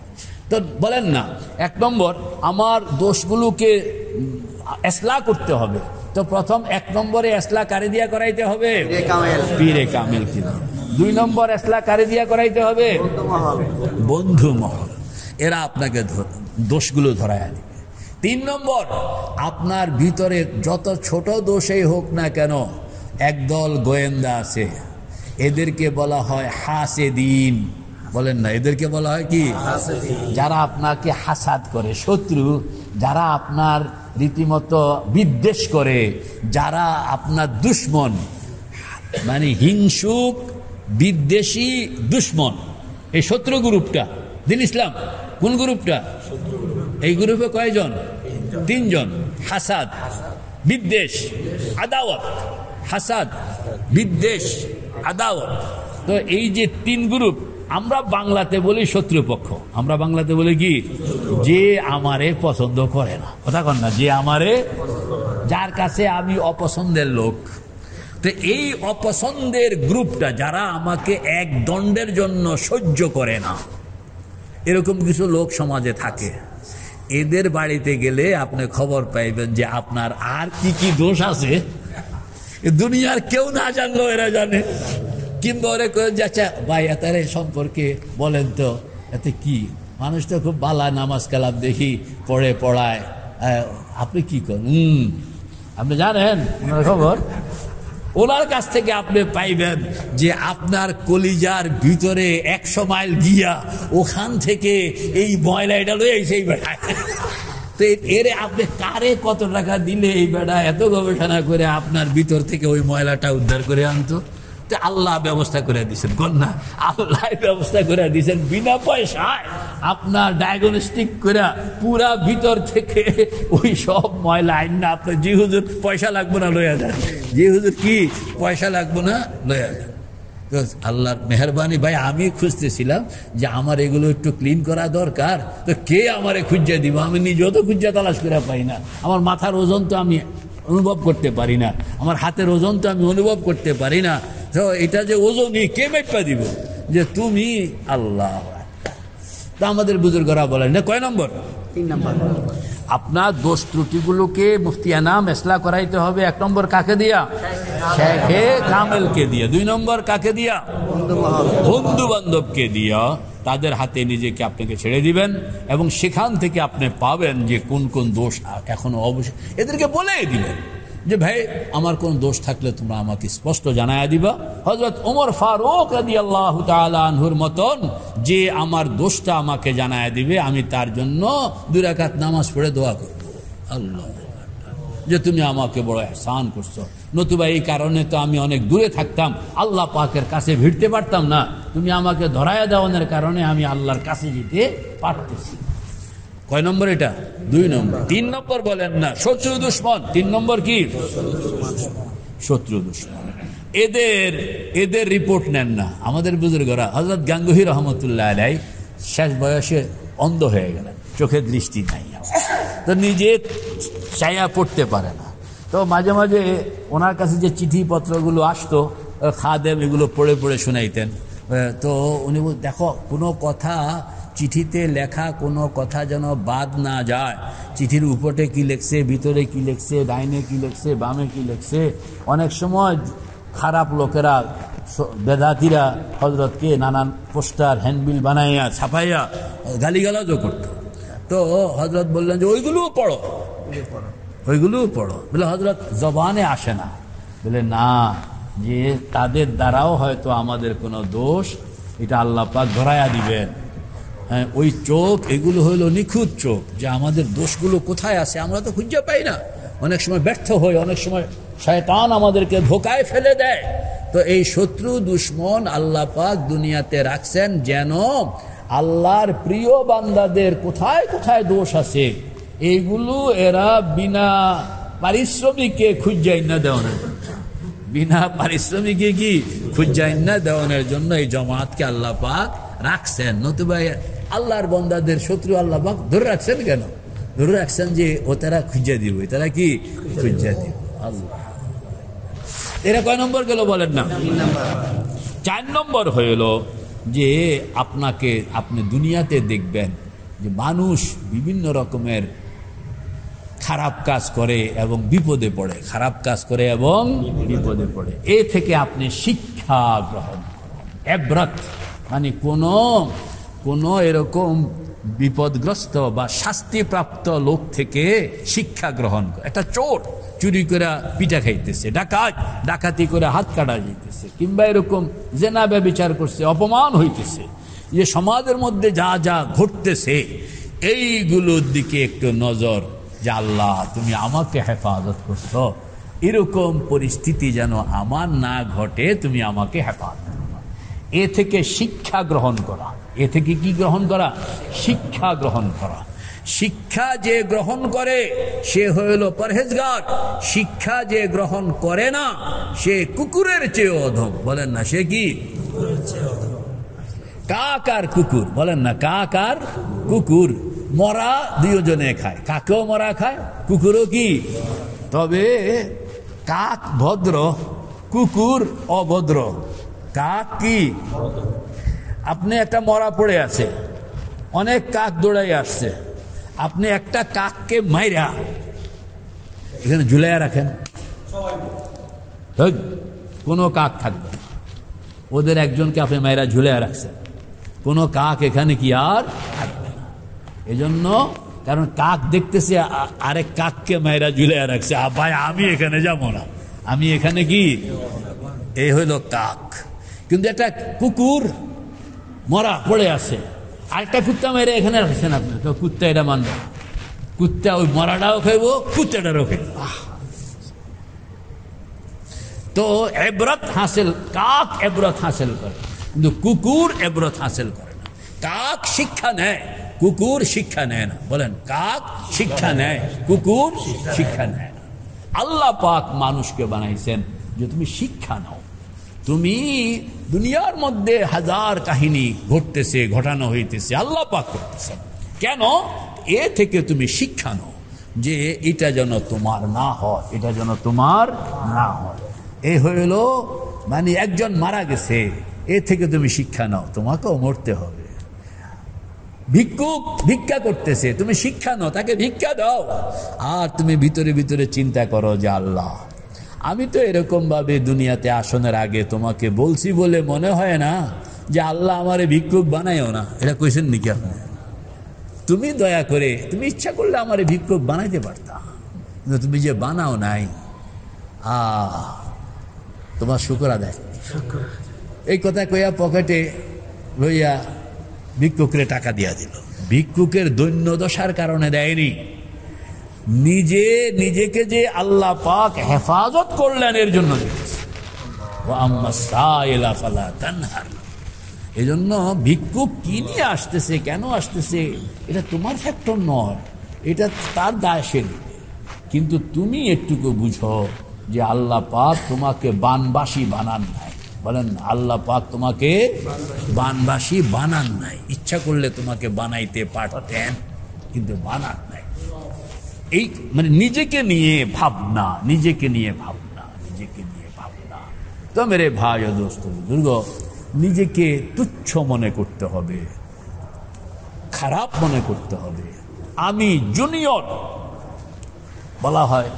তো বলেন না এক নম্বর আমার দোষগুলোকে ইসলাহ করতে হবে তো প্রথম এক নম্বরে ইসলাহ কারে দিয়া করাইতে হবে পীরে কামেল কি দুই নম্বর ইসলাহ কারে দিয়া করাইতে হবে বন্ধু মহল এরা আপনাকে দোষগুলো ধরায়া দিবে। তিন নম্বর আপনার ভিতরে যত ছোট দোষই হোক না কেন একদল গোয়েন্দা আছে এদেরকে বলা হয় হাসেদিন বলেন না এদেরকে বলা হয় কি যারা আপনাকে হাসাদ করে শত্রু যারা আপনার রীতিমতো বিদ্বেষ করে যারা আপনার দুশ্মন মানে হিংসুক বিদ্বেষী দুশ্মন এই শত্রু গ্রুপটা দিন ইসলাম কোন গ্রুপটা এই গ্রুপে কয়জন তিনজন হাসাদ বিদ্বেষ আদাওয়াত হাসাদ বিদ্বেষ আদাওয়াত তো এই যে তিন গ্রুপ আমরা বাংলাতে বলি শত্রুপক্ষ আমরা বাংলাতে বলি কি যে আমারে পছন্দ করে না কথা কন না যে আমারে যার কাছে আমি অপছন্দের লোক তো এই অপছন্দের গ্রুপটা যারা আমাকে এক দণ্ডের জন্য সহ্য করে না এরকম কিছু লোক সমাজে থাকে এদের বাড়িতে গেলে আপনি খবর পাইবেন যে আপনার আর কি দোষ আছে দুনিয়ার কেউ না জানলো এরা জানে কিংবা ওরা যাচ্ছে ভাই এতার সম্পর্কে বলেন তো এতে কি মানুষ তো খুব ভালো নামাজ কালাম দেখি পড়ে পড়ায় আপনি কি করেন আপনি জানেন ওনার খবর ওনার কাছ থেকে আপনি পাইবেন যে আপনার কলিজার ভিতরে 100 মাইল গিয়া ওখান থেকে এই ময়লা এটা লয়ে সেই বেড়ায় এরে আপনি কারে কত টাকা দিলে এই বেড়া এত গবেষণা করে আপনার ভিতর থেকে ওই ময়লাটা উদ্ধার করে আনতো তো আল্লাহ ব্যবস্থা করে দিয়েছেন গন্না আল্লাহ ব্যবস্থা করে দিয়েছেন বিনা পয়সায় আপনার ডায়াগনস্টিক করে পুরা ভিতর থেকে ওই সব ময়লা আইন না আপনার জি হুজুর পয়সা লাগবো না লয়া যান জি হুজুর কি পয়সা লাগবো না লয়া যান আল্লাহর মেহরবানি ভাই আমি খুঁজতেছিলাম যে আমার এগুলো একটু ক্লিন করা দরকার তো কে আমারে খুঁজে দিব আমি নিজেও তো খুঁজে তালাশ করে পাই না আমার মাথার ওজন তো আমি অনুভব করতে পারি না আমার হাতের ওজন তো আমি অনুভব করতে পারি না তো এটা যে ওজনই কে মেপা দিব যে তুমি আল্লাহ তা আমাদের বুজুর্গরা বলেন না কয় নম্বর তিন নম্বর আপনার দোষ ত্রুটিগুলোকে মুফতি আনাম ইসলাহ করাইতে হবে এক নম্বর কাকে দিয়া শেখে কামেলকে দিয়া দুই নম্বর কাকে দিয়া বন্ধু বান্ধবকে দিয়া তাদের হাতে নিজেকে আপনাকে ছেড়ে দিবেন এবং সেখান থেকে আপনি পাবেন যে কোন কোন দোষ এখনো অবশ্যই এদেরকে বলে দিবেন যে ভাই আমার কোন দোষ থাকলে তোমরা আমাকে স্পষ্ট জানায়া দিবা। হযরত ওমর ফারুক রাদিয়াল্লাহু তাআলা আনহুর মতন যে আমার দোষটা আমাকে জানায়া দিবে আমি তার জন্য 2 রাকাত নামাজ পড়ে দোয়া করব আল্লাহ যে তুমি আমাকে বড় ইহসান করছো নতুবা এই কারণে তো আমি অনেক দূরে থাকতাম আল্লাহ পাকের কাছে ভিড়তে পারতাম না তুমি আমাকে ধরায়া দেওয়ার কারণে আমি আল্লাহর কাছে যেতে পারতেছি। কয় নম্বর এটা 2 নম্বর 3 নম্বর বলেন না শত্রু দুশ্মন 3 নম্বর কি শত্রু দুশ্মন এদের এদের রিপোর্ট নেন না আমাদের বুজুর্গরা হযরত গাঙ্গুহি রহমতুল্লাহ আলাইহি শেষ বয়সে অন্ধ হয়ে গেলেন চোখে দৃষ্টি নাই তো নিজে ছায়া পড়তে পারে না তো মাঝে মাঝে ওনার কাছে যে চিঠিপত্রগুলো আসতো খাদেম এগুলো পড়ে পড়ে শুনাইতেন তো উনি দেখো কোনো কথা চিঠিতে লেখা কোনো কথা যেন বাদ না যায় চিঠির উপরে কি লেখছে ভিতরে কি লেখছে ডাইনে কি লেখছে বামে কি লেখছে অনেক সময় খারাপ লোকেরা বেদাতিরা হজরতকে নানান পোস্টার হ্যান্ডবিল বানাইয়া ছাপাইয়া গালিগালাজও করত তো হজরত বললেন যে ওইগুলোও পড়ো বলে হজরত জবানে আসে না বলে না যে তাদের দ্বারাও হয়তো আমাদের কোনো দোষ এটা আল্লাহ পাক ধরাইয়া দিবেন হ্যাঁ ওই চোখ এগুলো হলো নিখুঁত চোখ, যে আমাদের দোষগুলো কোথায় আছে আমরা তো খুঁজে পাই না, অনেক সময় ব্যর্থ হই, অনেক সময় শয়তান আমাদেরকে ধোকায় ফেলে দেয়। তো এই শত্রু দুশ্মন আল্লাহ পাক দুনিয়াতে রাখছেন যেন আল্লাহর প্রিয় বান্দাদের কোথায় কোথায় দোষ আছে এইগুলো এরা বিনা পারিশ্রমিকে খুঁজাই না দেওয়ানোর জন্য, বিনা পারিশ্রমিকে কি খুঁজাই না দেওয়ানোর জন্য এই জমাতকে আল্লাহ পাক রাখছেন। নতুবা আল্লাহর বান্দাদের শত্রু আল্লাহ পাক ধরে রাখছেন কেন? ধরে রাখছেন যে ও তারা খুঁজে দিব, তারা কি খুঁজে দিব। আল্লাহ এরা কয় নম্বর গেল বলেন না? 4 নম্বর হইল যে আপনাকে আপনি দুনিয়াতে দেখবেন যে মানুষ বিভিন্ন রকমের খারাপ কাজ করে এবং বিপদে পড়ে, খারাপ কাজ করে এবং বিপদে পড়ে। এ থেকে আপনি শিক্ষা গ্রহণ করেন, এব্রত মানে কোনো এরকম বিপদগ্রস্ত বা শাস্তিপ্রাপ্ত লোক থেকে শিক্ষা গ্রহণ করে। একটা চোর চুরি করে পিঠা খাইতেছে, ডাকাতি করে হাত কাটা যাইতেছে, কিংবা এরকম জেনা ব্যভিচার করছে, অপমান হইতেছে, যে সমাজের মধ্যে যা যা ঘটতেছে এইগুলোর দিকে একটু নজর, যে আল্লাহ তুমি আমাকে হেফাজত করছো, এরকম পরিস্থিতি যেন আমার না ঘটে, তুমি আমাকে হেফাজত করো। এ থেকে শিক্ষা গ্রহণ করা, এ থেকে কি গ্রহণ করা? শিক্ষা গ্রহণ করা। শিক্ষা যে গ্রহণ করে সে হইল পরহেজগার, শিক্ষা যে গ্রহণ করে না সে কুকুরের চেয়ে অধম। বলেন না সে কি? কাক আর কুকুর, বলেন না কাক আর কুকুর, মরা দুজনে খায়, কাকেও মরা খায়, কুকুরও কি। তবে কাক ভদ্র, কুকুর অভদ্র। কাক কি? আপনি একটা মরা পড়ে আছে, অনেক কাক দৌড়াই আসছে, আপনি একটা কাককে মাইরা এখানে ঝুলাইয়া রাখেন, কোনো কাক থাকবে না। ওদের একজনকে আপনি মাইরা ঝুলাইয়া রাখছেন, কোনো কাক এখানে কি আর থাকবে না। এজন্য কারণ কাক দেখতেছে আরেক কাককে মাইরা ঝুলাইয়া রাখছে, ভাই আমি এখানে যাব না, আমি এখানে কি। এই হইল কাক। কিন্তু একটা কুকুর মরা পড়ে আছে, আরেকটা কুত্তা মেরে এখানে রাখছেন আপনি, তো কুত্তা এটা মানবে, কুত্তা ওই মরাটাও খাইব, কুত্তাটারও খাইব। তো এব্রত হাসিল, কাক এব্রত হাসিল করে, কিন্তু কুকুর এব্রত হাসিল করে না। কাক শিক্ষা নেয়, কুকুর শিক্ষা নেয় না। বলেন কাক শিক্ষা নেয়, কুকুর শিক্ষা নেয় না। আল্লাহ পাক মানুষকে বানাইছেন যে তুমি শিক্ষা নাও। তুমি দুনিয়ার মধ্যে হাজার কাহিনী ঘটতেছে, ঘটানো হইতেছে, আল্লাহ পাক করতেছে কেন? এ থেকে তুমি শিক্ষা নাও যে এটা যেন তোমার না হয়, এটা যেন তোমার না হয়। এ হইল মানে একজন মারা গেছে, এ থেকে তুমি শিক্ষা নাও, তোমাকেও মরতে হবে। ভিক্ষুক ভিক্ষা করতেছে, তুমি শিক্ষা নাও, তাকে ভিক্ষা দাও। আর তুমি ভিতরে ভিতরে চিন্তা করো যে আল্লাহ আমি তো এরকমভাবে দুনিয়াতে আসনের আগে তোমাকে বলছি বলে মনে হয় না যে আল্লাহ আমারে ভিক্ষুক বানায়ও না। এটা কইছেন নাকি আপনি? তুমি দয়া করে তুমি ইচ্ছা করলে আমারে ভিক্ষুক বানাইতে পারতা, কিন্তু তুমি যে বানাও নাই, তোমার শুকর আদায়। এই কথা কইয়া পকেটে লইয়া ভিক্ষুকরে টাকা দিয়া দিল। ভিক্ষুকের দৈন্যদশার কারণে দেয়নি, নিজেকে যে আল্লাহ পাক হেফাজত করলেন এর জন্য। এই জন্য ভিক্ষুক কি নিয়ে আসতেছে, কেন আসতেছে, এটা তোমার ফ্যাক্টর নয়, এটা তার দায় সে। কিন্তু তুমি একটুকু বুঝো যে আল্লাহ পাক তোমাকে বানবাসী বানান নাই। বলেন আল্লাহ পাক তোমাকে বানবাসী বানান নাই, ইচ্ছা করলে তোমাকে বানাইতে পারতেন কিন্তু বানান নাই। এই মানে নিজেকে নিয়ে ভাবনা। তো মেরে ভাই ও দোস্ত বুজুর্গ, নিজেকে তুচ্ছ মনে করতে হবে, খারাপ মনে করতে হবে। আমি জুনিয়র বলা হয়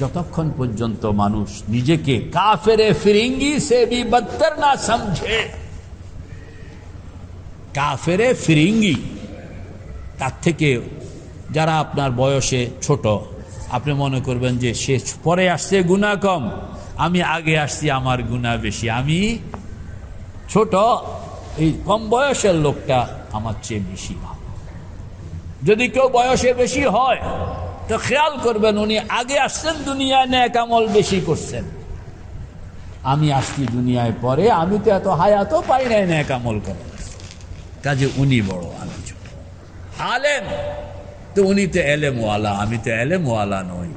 যতক্ষণ পর্যন্ত মানুষ নিজেকে কাফেরে ফিরিঙ্গি সে ভি বদতর না সমঝে। কাফেরে ফিরিঙ্গি তার থেকে যারা আপনার বয়সে ছোট, আপনি মনে করবেন যে সে পরে আসছে গুণা কম, আমি আগে আসছি আমার গুণা বেশি, আমি ছোট। এই কম বয়সের লোকটা আমার চেয়ে বেশি ভালো। যদি কেউ বয়সে বেশি হয় তো খেয়াল করবেন উনি আগে আসছেন দুনিয়ায়, নেক আমল বেশি করছেন। আমি আসছি দুনিয়ায় পরে, আমি তো এত হায়াতও পাই নাই নেক আমল করার, কাজে উনি বড় আমি ছোট। আলেম তো উনি তো এলেমওয়ালা, আমি তো এলেমওয়ালা নই,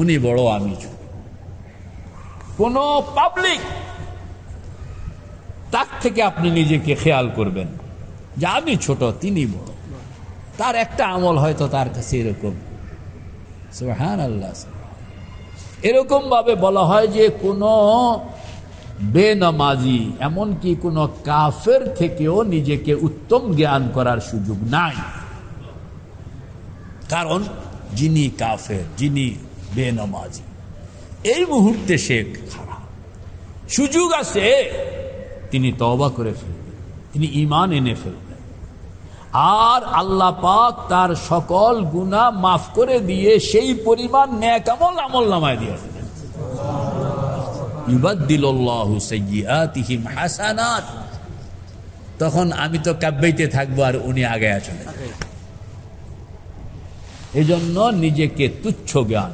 উনি বড় আমি ছোট। কোন পাবলিক তার থেকে আপনি নিজেকে খেয়াল করবেন যে আমি ছোট তিনি বড়, তার একটা আমল হয়তো তার কাছে এরকম। সুবহানাল্লাহ। এরকম ভাবে বলা হয় যে কোনো বেনামাজি এমনকি কোনো কাফের থেকেও নিজেকে উত্তম জ্ঞান করার সুযোগ নাই, কারণ যিনি কাফের যিনি বেনামাজি এই মুহূর্তে সে খারাপ। সুযোগ আছে তিনি তওবা করে ফেলবেন, তিনি ইমান এনে ফেলবেন, আর আল্লাহ পাক তার সকল গুনাহ মাফ করে দিয়ে সেই পরিমাণ নেক আমল আমলনামায় দিয়ে দেবেন। ইউবাদদিলুল্লাহু সাইয়্যাতিহিম হাসানাত। তখন আমি তো কাব্বাইতে থাকবো আর উনি আগে চলে যাবেন। এজন্য নিজেকে তুচ্ছ জ্ঞান,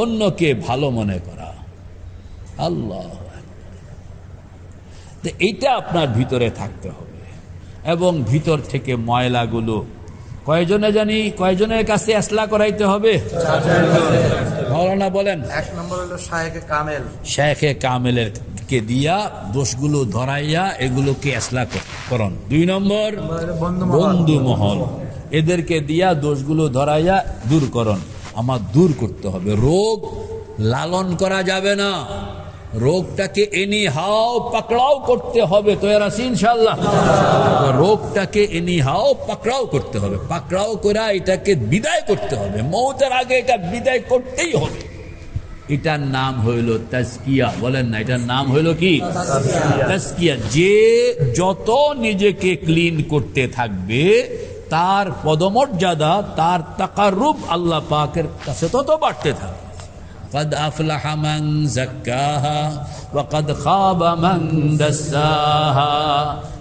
অন্যকে ভালো মনে করা, আল্লাহ এইটা আপনার ভিতরে থাকতে হবে। এবং ভিতর থেকে ময়লাগুলো কয়জনে জানি কয়জনের কাছে ইসলাহ করাইতে হবে? মওলানা বলেন এক নম্বর হলো শায়েখে কামেল, শায়েখে কামেলের কে দিয়া দোষগুলো ধরাইয়া এগুলোকে ইসলাহ করুন। দুই নম্বর বন্ধু মহল, এদেরকে দিয়া দোষগুলো ধরাইয়া দূর করুন। আমার দূর করতে হবে। রোগ লালন করা যাবে না, রোগটাকে এনি হাও পাকড়াও করতে হবে। তো এরা ইনশাআল্লাহ রোগটাকে এনি হাও পাকড়াও করতে হবে, পাকড়াও করে এটাকে বিদায় করতে হবে, মৌতের আগে এটা বিদায় করতেই হবে। এটার নাম হইল তাজকিয়া। বলেন না, এটার নাম হইল কি? তাজকিয়া। যে যত নিজেকে ক্লিন করতে থাকবে তার পদমর্যাদা, তার তাকারুব আল্লাহ পাকের কাছে তত বাড়তে থাকবে। قد أفلح من زكاها وقد خاب من دساها।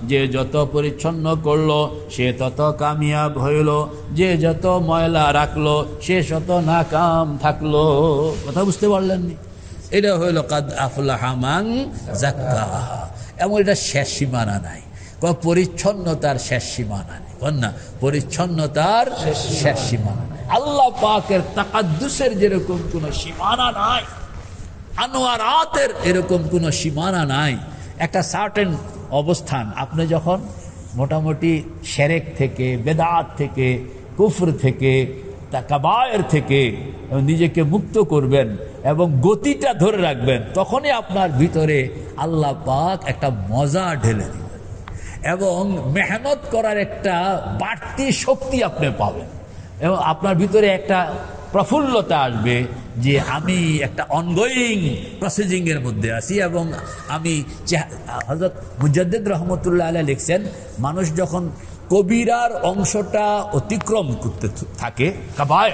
যে যত পরিচ্ছন্ন করলো সে তত কামিয়াব হইল, যে যত ময়লা রাখলো সে তত নাকাম থাকলো। কথা বুঝতে পারলেন নি? এটা হইল قد أفلح من زكاها। এমন এটা শেষ সীমানা নাই, পরিচ্ছন্নতার শেষ সীমানা নেই। না, পরিচ্ছন্নতার শেষ সীমানা নেই। আল্লাহ পাকের তাকাদ্দুসের যেরকম কোনো সীমানা নাই, আনোয়ারাতের এরকম কোনো সীমানা নাই। একটা সার্টেন অবস্থান, আপনি যখন মোটামুটি শিরক থেকে, বেদাত থেকে, কুফর থেকে, তাকাবায়ের থেকে নিজেকে মুক্ত করবেন এবং গতিটা ধরে রাখবেন, তখনই আপনার ভিতরে আল্লাহ পাক একটা মজা ঢেলে দিবেন এবং মেহনত করার একটা বাড়তি শক্তি আপনি পাবেন এবং আপনার ভিতরে একটা প্রফুল্লতা আসবে যে আমি একটা অনগোয়িং প্রসেসিংয়ের মধ্যে আছি। এবং আমি হযরত মুজাদ্দিদ রহমতুল্লাহ আলাইহি লিখছেন, মানুষ যখন কবিরার অংশটা অতিক্রম করতে থাকে, কাবায়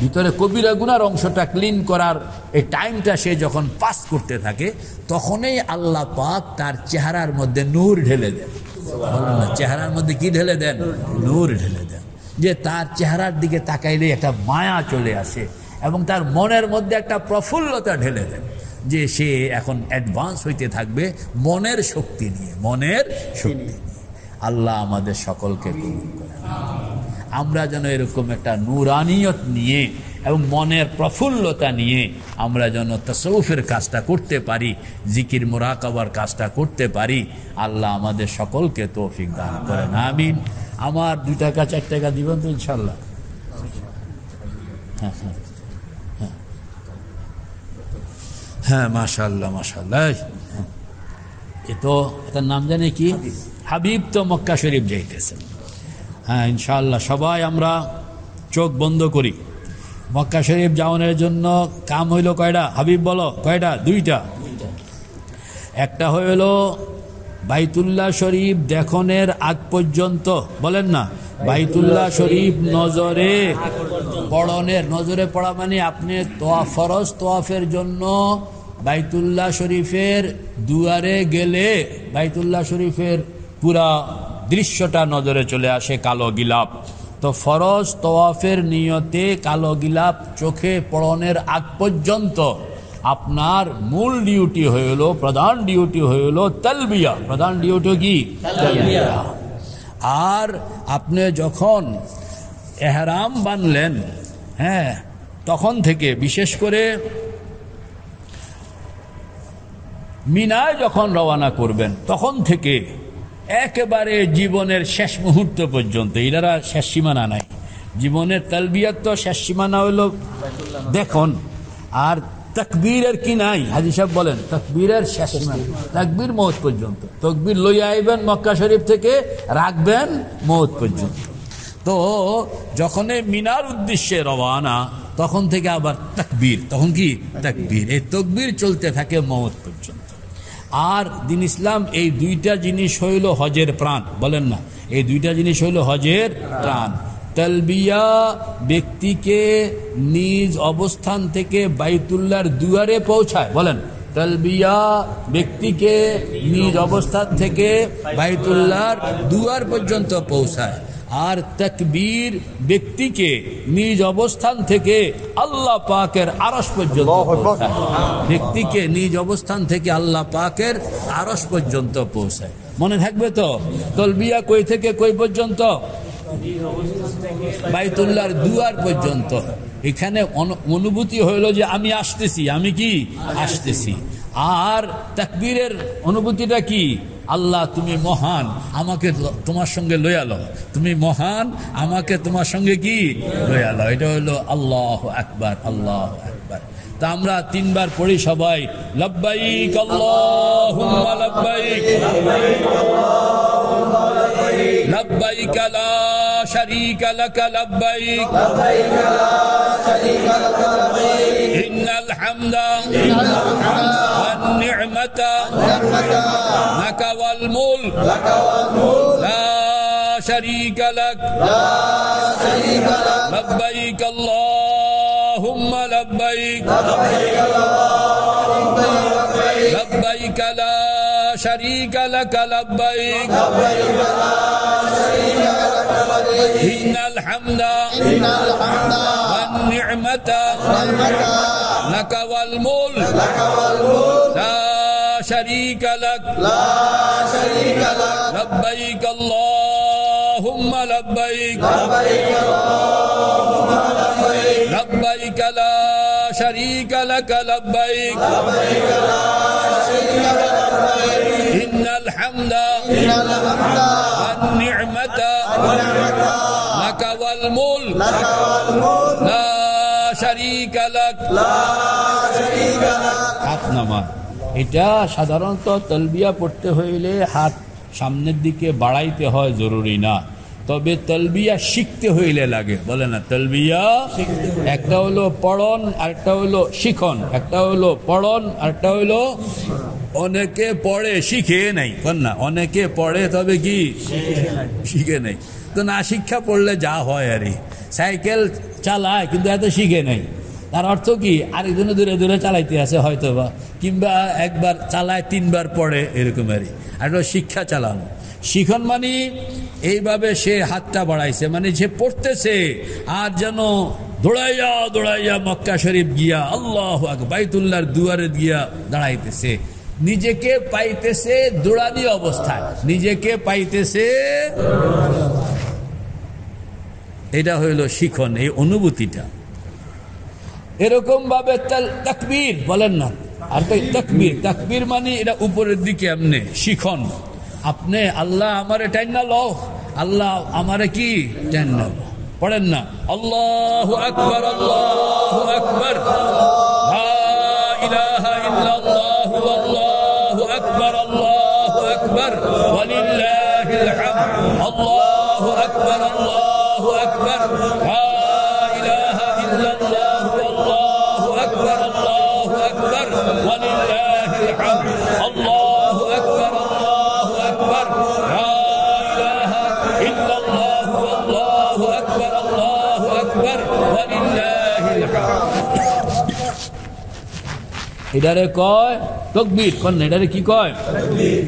ভিতরে কবিরা গুনার অংশটা ক্লিন করার এই টাইমটা সে যখন পাস করতে থাকে, তখনই আল্লাহ পাক তার চেহারার মধ্যে নূর ঢেলে দেন। চেহারার মধ্যে কি ঢেলে দেন? নূর ঢেলে দেন, যে তার চেহারার দিকে তাকাইলে একটা মায়া চলে আসে এবং তার মনের মধ্যে একটা প্রফুল্লতা ঢেলে দেন, যে সে এখন অ্যাডভান্স হইতে থাকবে মনের শক্তি নিয়ে, মনের শক্তি নিয়ে। আল্লাহ আমাদের সকলকে কবুল করেন। আমরা যেন এরকম একটা নূরানিয়ত নিয়ে এবং মনের প্রফুল্লতা নিয়ে আমরা যেন তাসাউফের কাজটা করতে পারি, জিকির মুরাকাবার কাজটা করতে পারি। আল্লাহ আমাদের সকলকে তৌফিক দান করেন, আমিন। আমার 2 টাকা 4 টাকা দিবেন তো ইনশাল্লাহ? হ্যাঁ হ্যাঁ হ্যাঁ, মাশাআল্লাহ মাশাআল্লাহ। এ তো এটার নাম জানে কি? হাবিব তো মক্কা শরীফ যাইতেছেন। হ্যাঁ ইনশাআল্লাহ সবাই আমরা চোখ বন্ধ করি। মক্কা শরীফ যাওয়ানোর জন্য কাম হইল কয়টা? হাবিব বলো কয়টা? 2টা। একটা হইল বাইতুল্লাহ শরীফ দেখনের আগ পর্যন্ত, বলেন না, বাইতুল্লাহ শরীফ নজরে পড়নের, নজরে পড়া মানে আপনি তোয়াফ, ফরজ তোয়াফের জন্য বাইতুল্লাহ শরীফের দুয়ারে গেলে বাইতুল্লাহ শরীফের পুরা दृश्यटा नजरे चले आसे कालो गिलाप। तो फरज तोवाफेर नियते कालो गिलाप चोखे पड़ानोर आग पर्यन्त आपनार मूल डिउटी हलो, प्रधान डिउटी हलो तालबिया। प्रधान डिउटी कि तालबिया। और आपने जखन एहराम बानलें हाँ तखन थेके विशेष करे मिनाय जखन रवाना करबेन तखन थेके एकेबारे जीवनेर शेष मुहूर्त पर्यन्त इनारा शेष सीमाना नाई। जीवनेर तालबिया तो शेष सीमाना हलो देखुन। और तकबीरेर कि नाई, हाजी साहेब बोलेन तकबीरेर शेष सीमाना, तकबीर मौत पर्यन्त। तकबीर लइया आइबेन मक्का शरीफ थेके राखबेन मौत पर्यन्त। तो जखने मिनार उद्देश्ये रवाना तखन थेके आबार तकबीर, तखन कि तकबीर, एई तकबीर चलते थाके मौत पर्यन्त। और दिन इस्लाम ये दुईटा जिनिस हईल हजेर प्राण बोलें ना, ये दुईटा जिनिस हईल हजेर प्राण। तलबिया व्यक्ति के निज अवस्थान थेके बायतुल्लार दुआरे पहुँचाय। बोलें तलबिया व्यक्ति के निज अवस्थान थेके बायतुल्लार दुआर पर्यन्त पहुँचाय। और तकबीर व्यक्ति के निज अवस्थान थेके अल्लाह पाकेर आरश पर्यन्त पहुँचाय। व्यक्ति के निज अवस्थान थेके अल्लाह पाकेर आरश पर्यन्त पहुँचाय। मने थाकबे तो तलबिया कोई थेके कोई पर्यन्त, बायतुल्लाहर दुआर पर्यन्त। एखाने अनुभूति हलो जे आमी आसतेछि, आमी कि आसतेछि। और तकबीरेर अनुभूतिटा कि আল্লাহ তুমি মহান, আমাকে তোমার সঙ্গে লইয়া লও, তুমি মহান, আমাকে তোমার সঙ্গে কি লইয়া লও। এটা হলো আল্লাহু আকবার, আল্লাহু আকবার। তা আমরা তিনবার পড়ি সবাই, লব্বাইক আল্লাহুম্মা লব্বাইক, লব্বাইক আল্লাহুম্মা লব্বাইক, লব্বাইক লা শারীকা লাক, লব্বাইক লব্বাইক লা শারীকা লাক, লব্বাইক ইন্নাল হামদা ইন্নাল হামদা ওয়ান নি'মাতা ওয়ান নি'মাতা لك والملك لك والملك لا شريك لك لا شريك لك لبيك اللهم لبيك لبيك اللهم لبيك لبيك لا شريك لك لبيك لبيك لا شريك لك لبيك إن الحمد إن الحمد والنعمة والنعمة لك والملك لك والملك شريك لك لا شريك لك لبيك اللهم لبيك لبيك اللهم لبيك لبيك لا شريك لك لبيك لبيك لا شريك لك لبيك إن الحمد إن الحمد والنعمة والنعمة لك والملك لك والملك لا شريك لك لا شريك لك أثنى। এটা সাধারণত তালবিয়া পড়তে হইলে হাত সামনের দিকে বাড়াইতে হয়, জরুরি না। তবে তালবিয়া শিখতে হইলে লাগে। বলে না তালবিয়া একটা হলো পড়ন, আরেকটা হলো শিখন। একটা হলো পড়ন, আরেকটা হলো অনেকে পড়ে শিখে নাই, বল না অনেকে পড়ে তবে কি শিখে নাই। তো না শিক্ষা পড়লে যা হয় আর কি, সাইকেল চালায় কিন্তু এত শিখে নাই। তার অর্থ কি আরেকজনে দূরে দূরে চালাইতে আছে হয়তো বা, কিংবা একবার চালায় তিনবার পড়ে এরকম আরই। আর শিক্ষা চালানো, শিখন মানে এইভাবে সে হাতটা বাড়াইছে, মানে সে পড়তেছে আর যেন দৌড়াইয়া দৌড়াইয়া মক্কা শরীফ গিয়া আল্লাহু আকবার বাইতুল্লাহর দুয়ারে গিয়া দাঁড়াইতেছে। নিজেকে পাইতেছে দৌড়ানি অবস্থায়, নিজেকে পাইতেছে। এটা হইল শিখন, এই অনুভূতিটা। এরকম ভাবে তাকবীর বলেন না, আর তাই তাকবীর। তাকবীর মানে এটা উপরের দিকে আপনি শিখন, আপনি আল্লাহ আমারে টাইনা লও, আল্লাহ আমারে কি টাইনা লও। পড়েন না আল্লাহু আকবার আল্লাহু আকবার লা ইলাহা ইল্লাল্লাহু আল্লাহু আকবার আল্লাহু আকবার ওয়ালিল্লাহিল হামদ আল্লাহু আকবার আল্লাহু আকবার লা ইলাহা ইল্লাল্লাহ ولله الحمد الله أكبر الله أكبر لا إله إلا الله والله أكبر الله أكبر ولله الحمد। এটারে কয় তাকবীর, কোন এটারে কি কয় তাকবীর।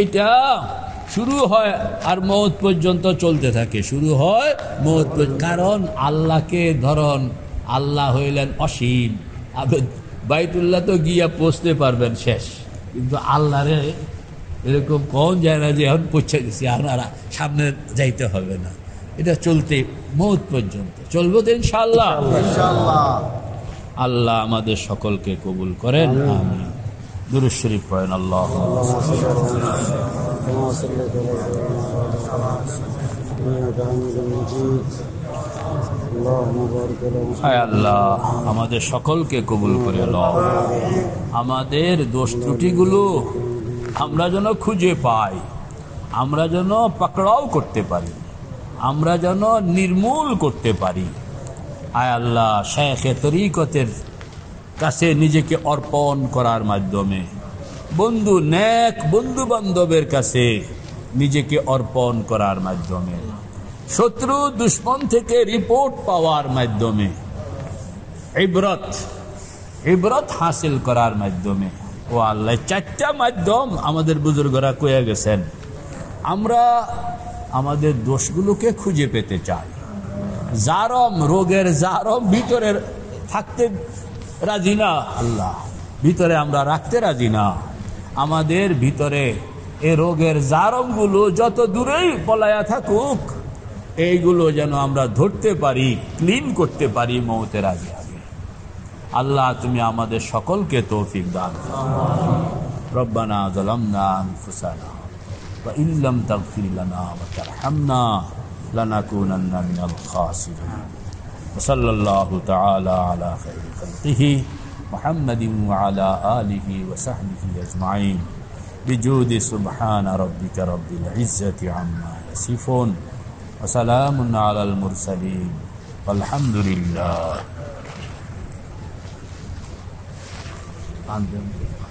এটা শুরু হয় আর মওত পর্যন্ত চলতে থাকে, শুরু হয় মওত। কারণ আল্লাহকে ধরন, আল্লাহ হইলেন অসীম। বাইতুল্লাহ তো গিয়া পৌঁছতে পারবেন শেষ, কিন্তু আল্লাহরে এরকম কম যায় না যে এখন পৌঁছে গেছি, এখন আর সামনে যাইতে হবে না। এটা চলতে মওত পর্যন্ত চলবো তো ইনশাআল্লাহ। আল্লাহ আমাদের সকলকে কবুল করেন, আমিন। দুরূদ শরীফ পড়েন। হায় আল্লাহ আমাদের সকলকে কবুল করে নাও। আমাদের দোষ ত্রুটিগুলো আমরা যেন খুঁজে পাই, আমরা যেন পাকড়াও করতে পারি, আমরা যেন নির্মূল করতে পারি। আয় আল্লাহ শায়েখে তরিকতের কাছে নিজেকে অর্পণ করার মাধ্যমে, বন্ধু নেক বন্ধু বান্ধবের কাছে নিজেকে অর্পণ করার মাধ্যমে, শত্রু দুশ্মন থেকে রিপোর্ট পাওয়ার মাধ্যমে, ইবরত ইবরত হাসিল করার মাধ্যমে। ও আল্লাহ, চারটা মাধ্যম আমাদের বুজুর্গরা কয়ে গেছেন। আমরা আমাদের দোষগুলোকে খুঁজে পেতে চাই। জারম, রোগের জারম ভিতরে থাকতে রাজি না আল্লাহ, ভিতরে আমরা রাখতে রাজি না। আমাদের ভিতরে এ রোগের জারমগুলো যত দূরেই পলায়া থাকুক, এইগুলো যেন আমরা ধরতে পারি, ক্লিন করতে পারি মওতের আগে আগে। আল্লাহ তুমি আমাদের সকলকে তৌফিক দান করো। রব্বানা যালামনা আনফুসানা ওয়া ইন লাম তাগফির লানা ওয়া তারহামনা লানাকুনান্না মিনাল খাসিরিন। সাল্লাল্লাহু তাআলা আলা খাইরি খালকিহি মুহাম্মাদিন ওয়া আলা আলিহি ওয়া সাহবিহি আজমাইন বিজুদি সুবহান রাব্বিকা রাব্বিল ইজ্জাতি আম্মা ইয়াসিফুন। وسلام على المرسلين والحمد لله.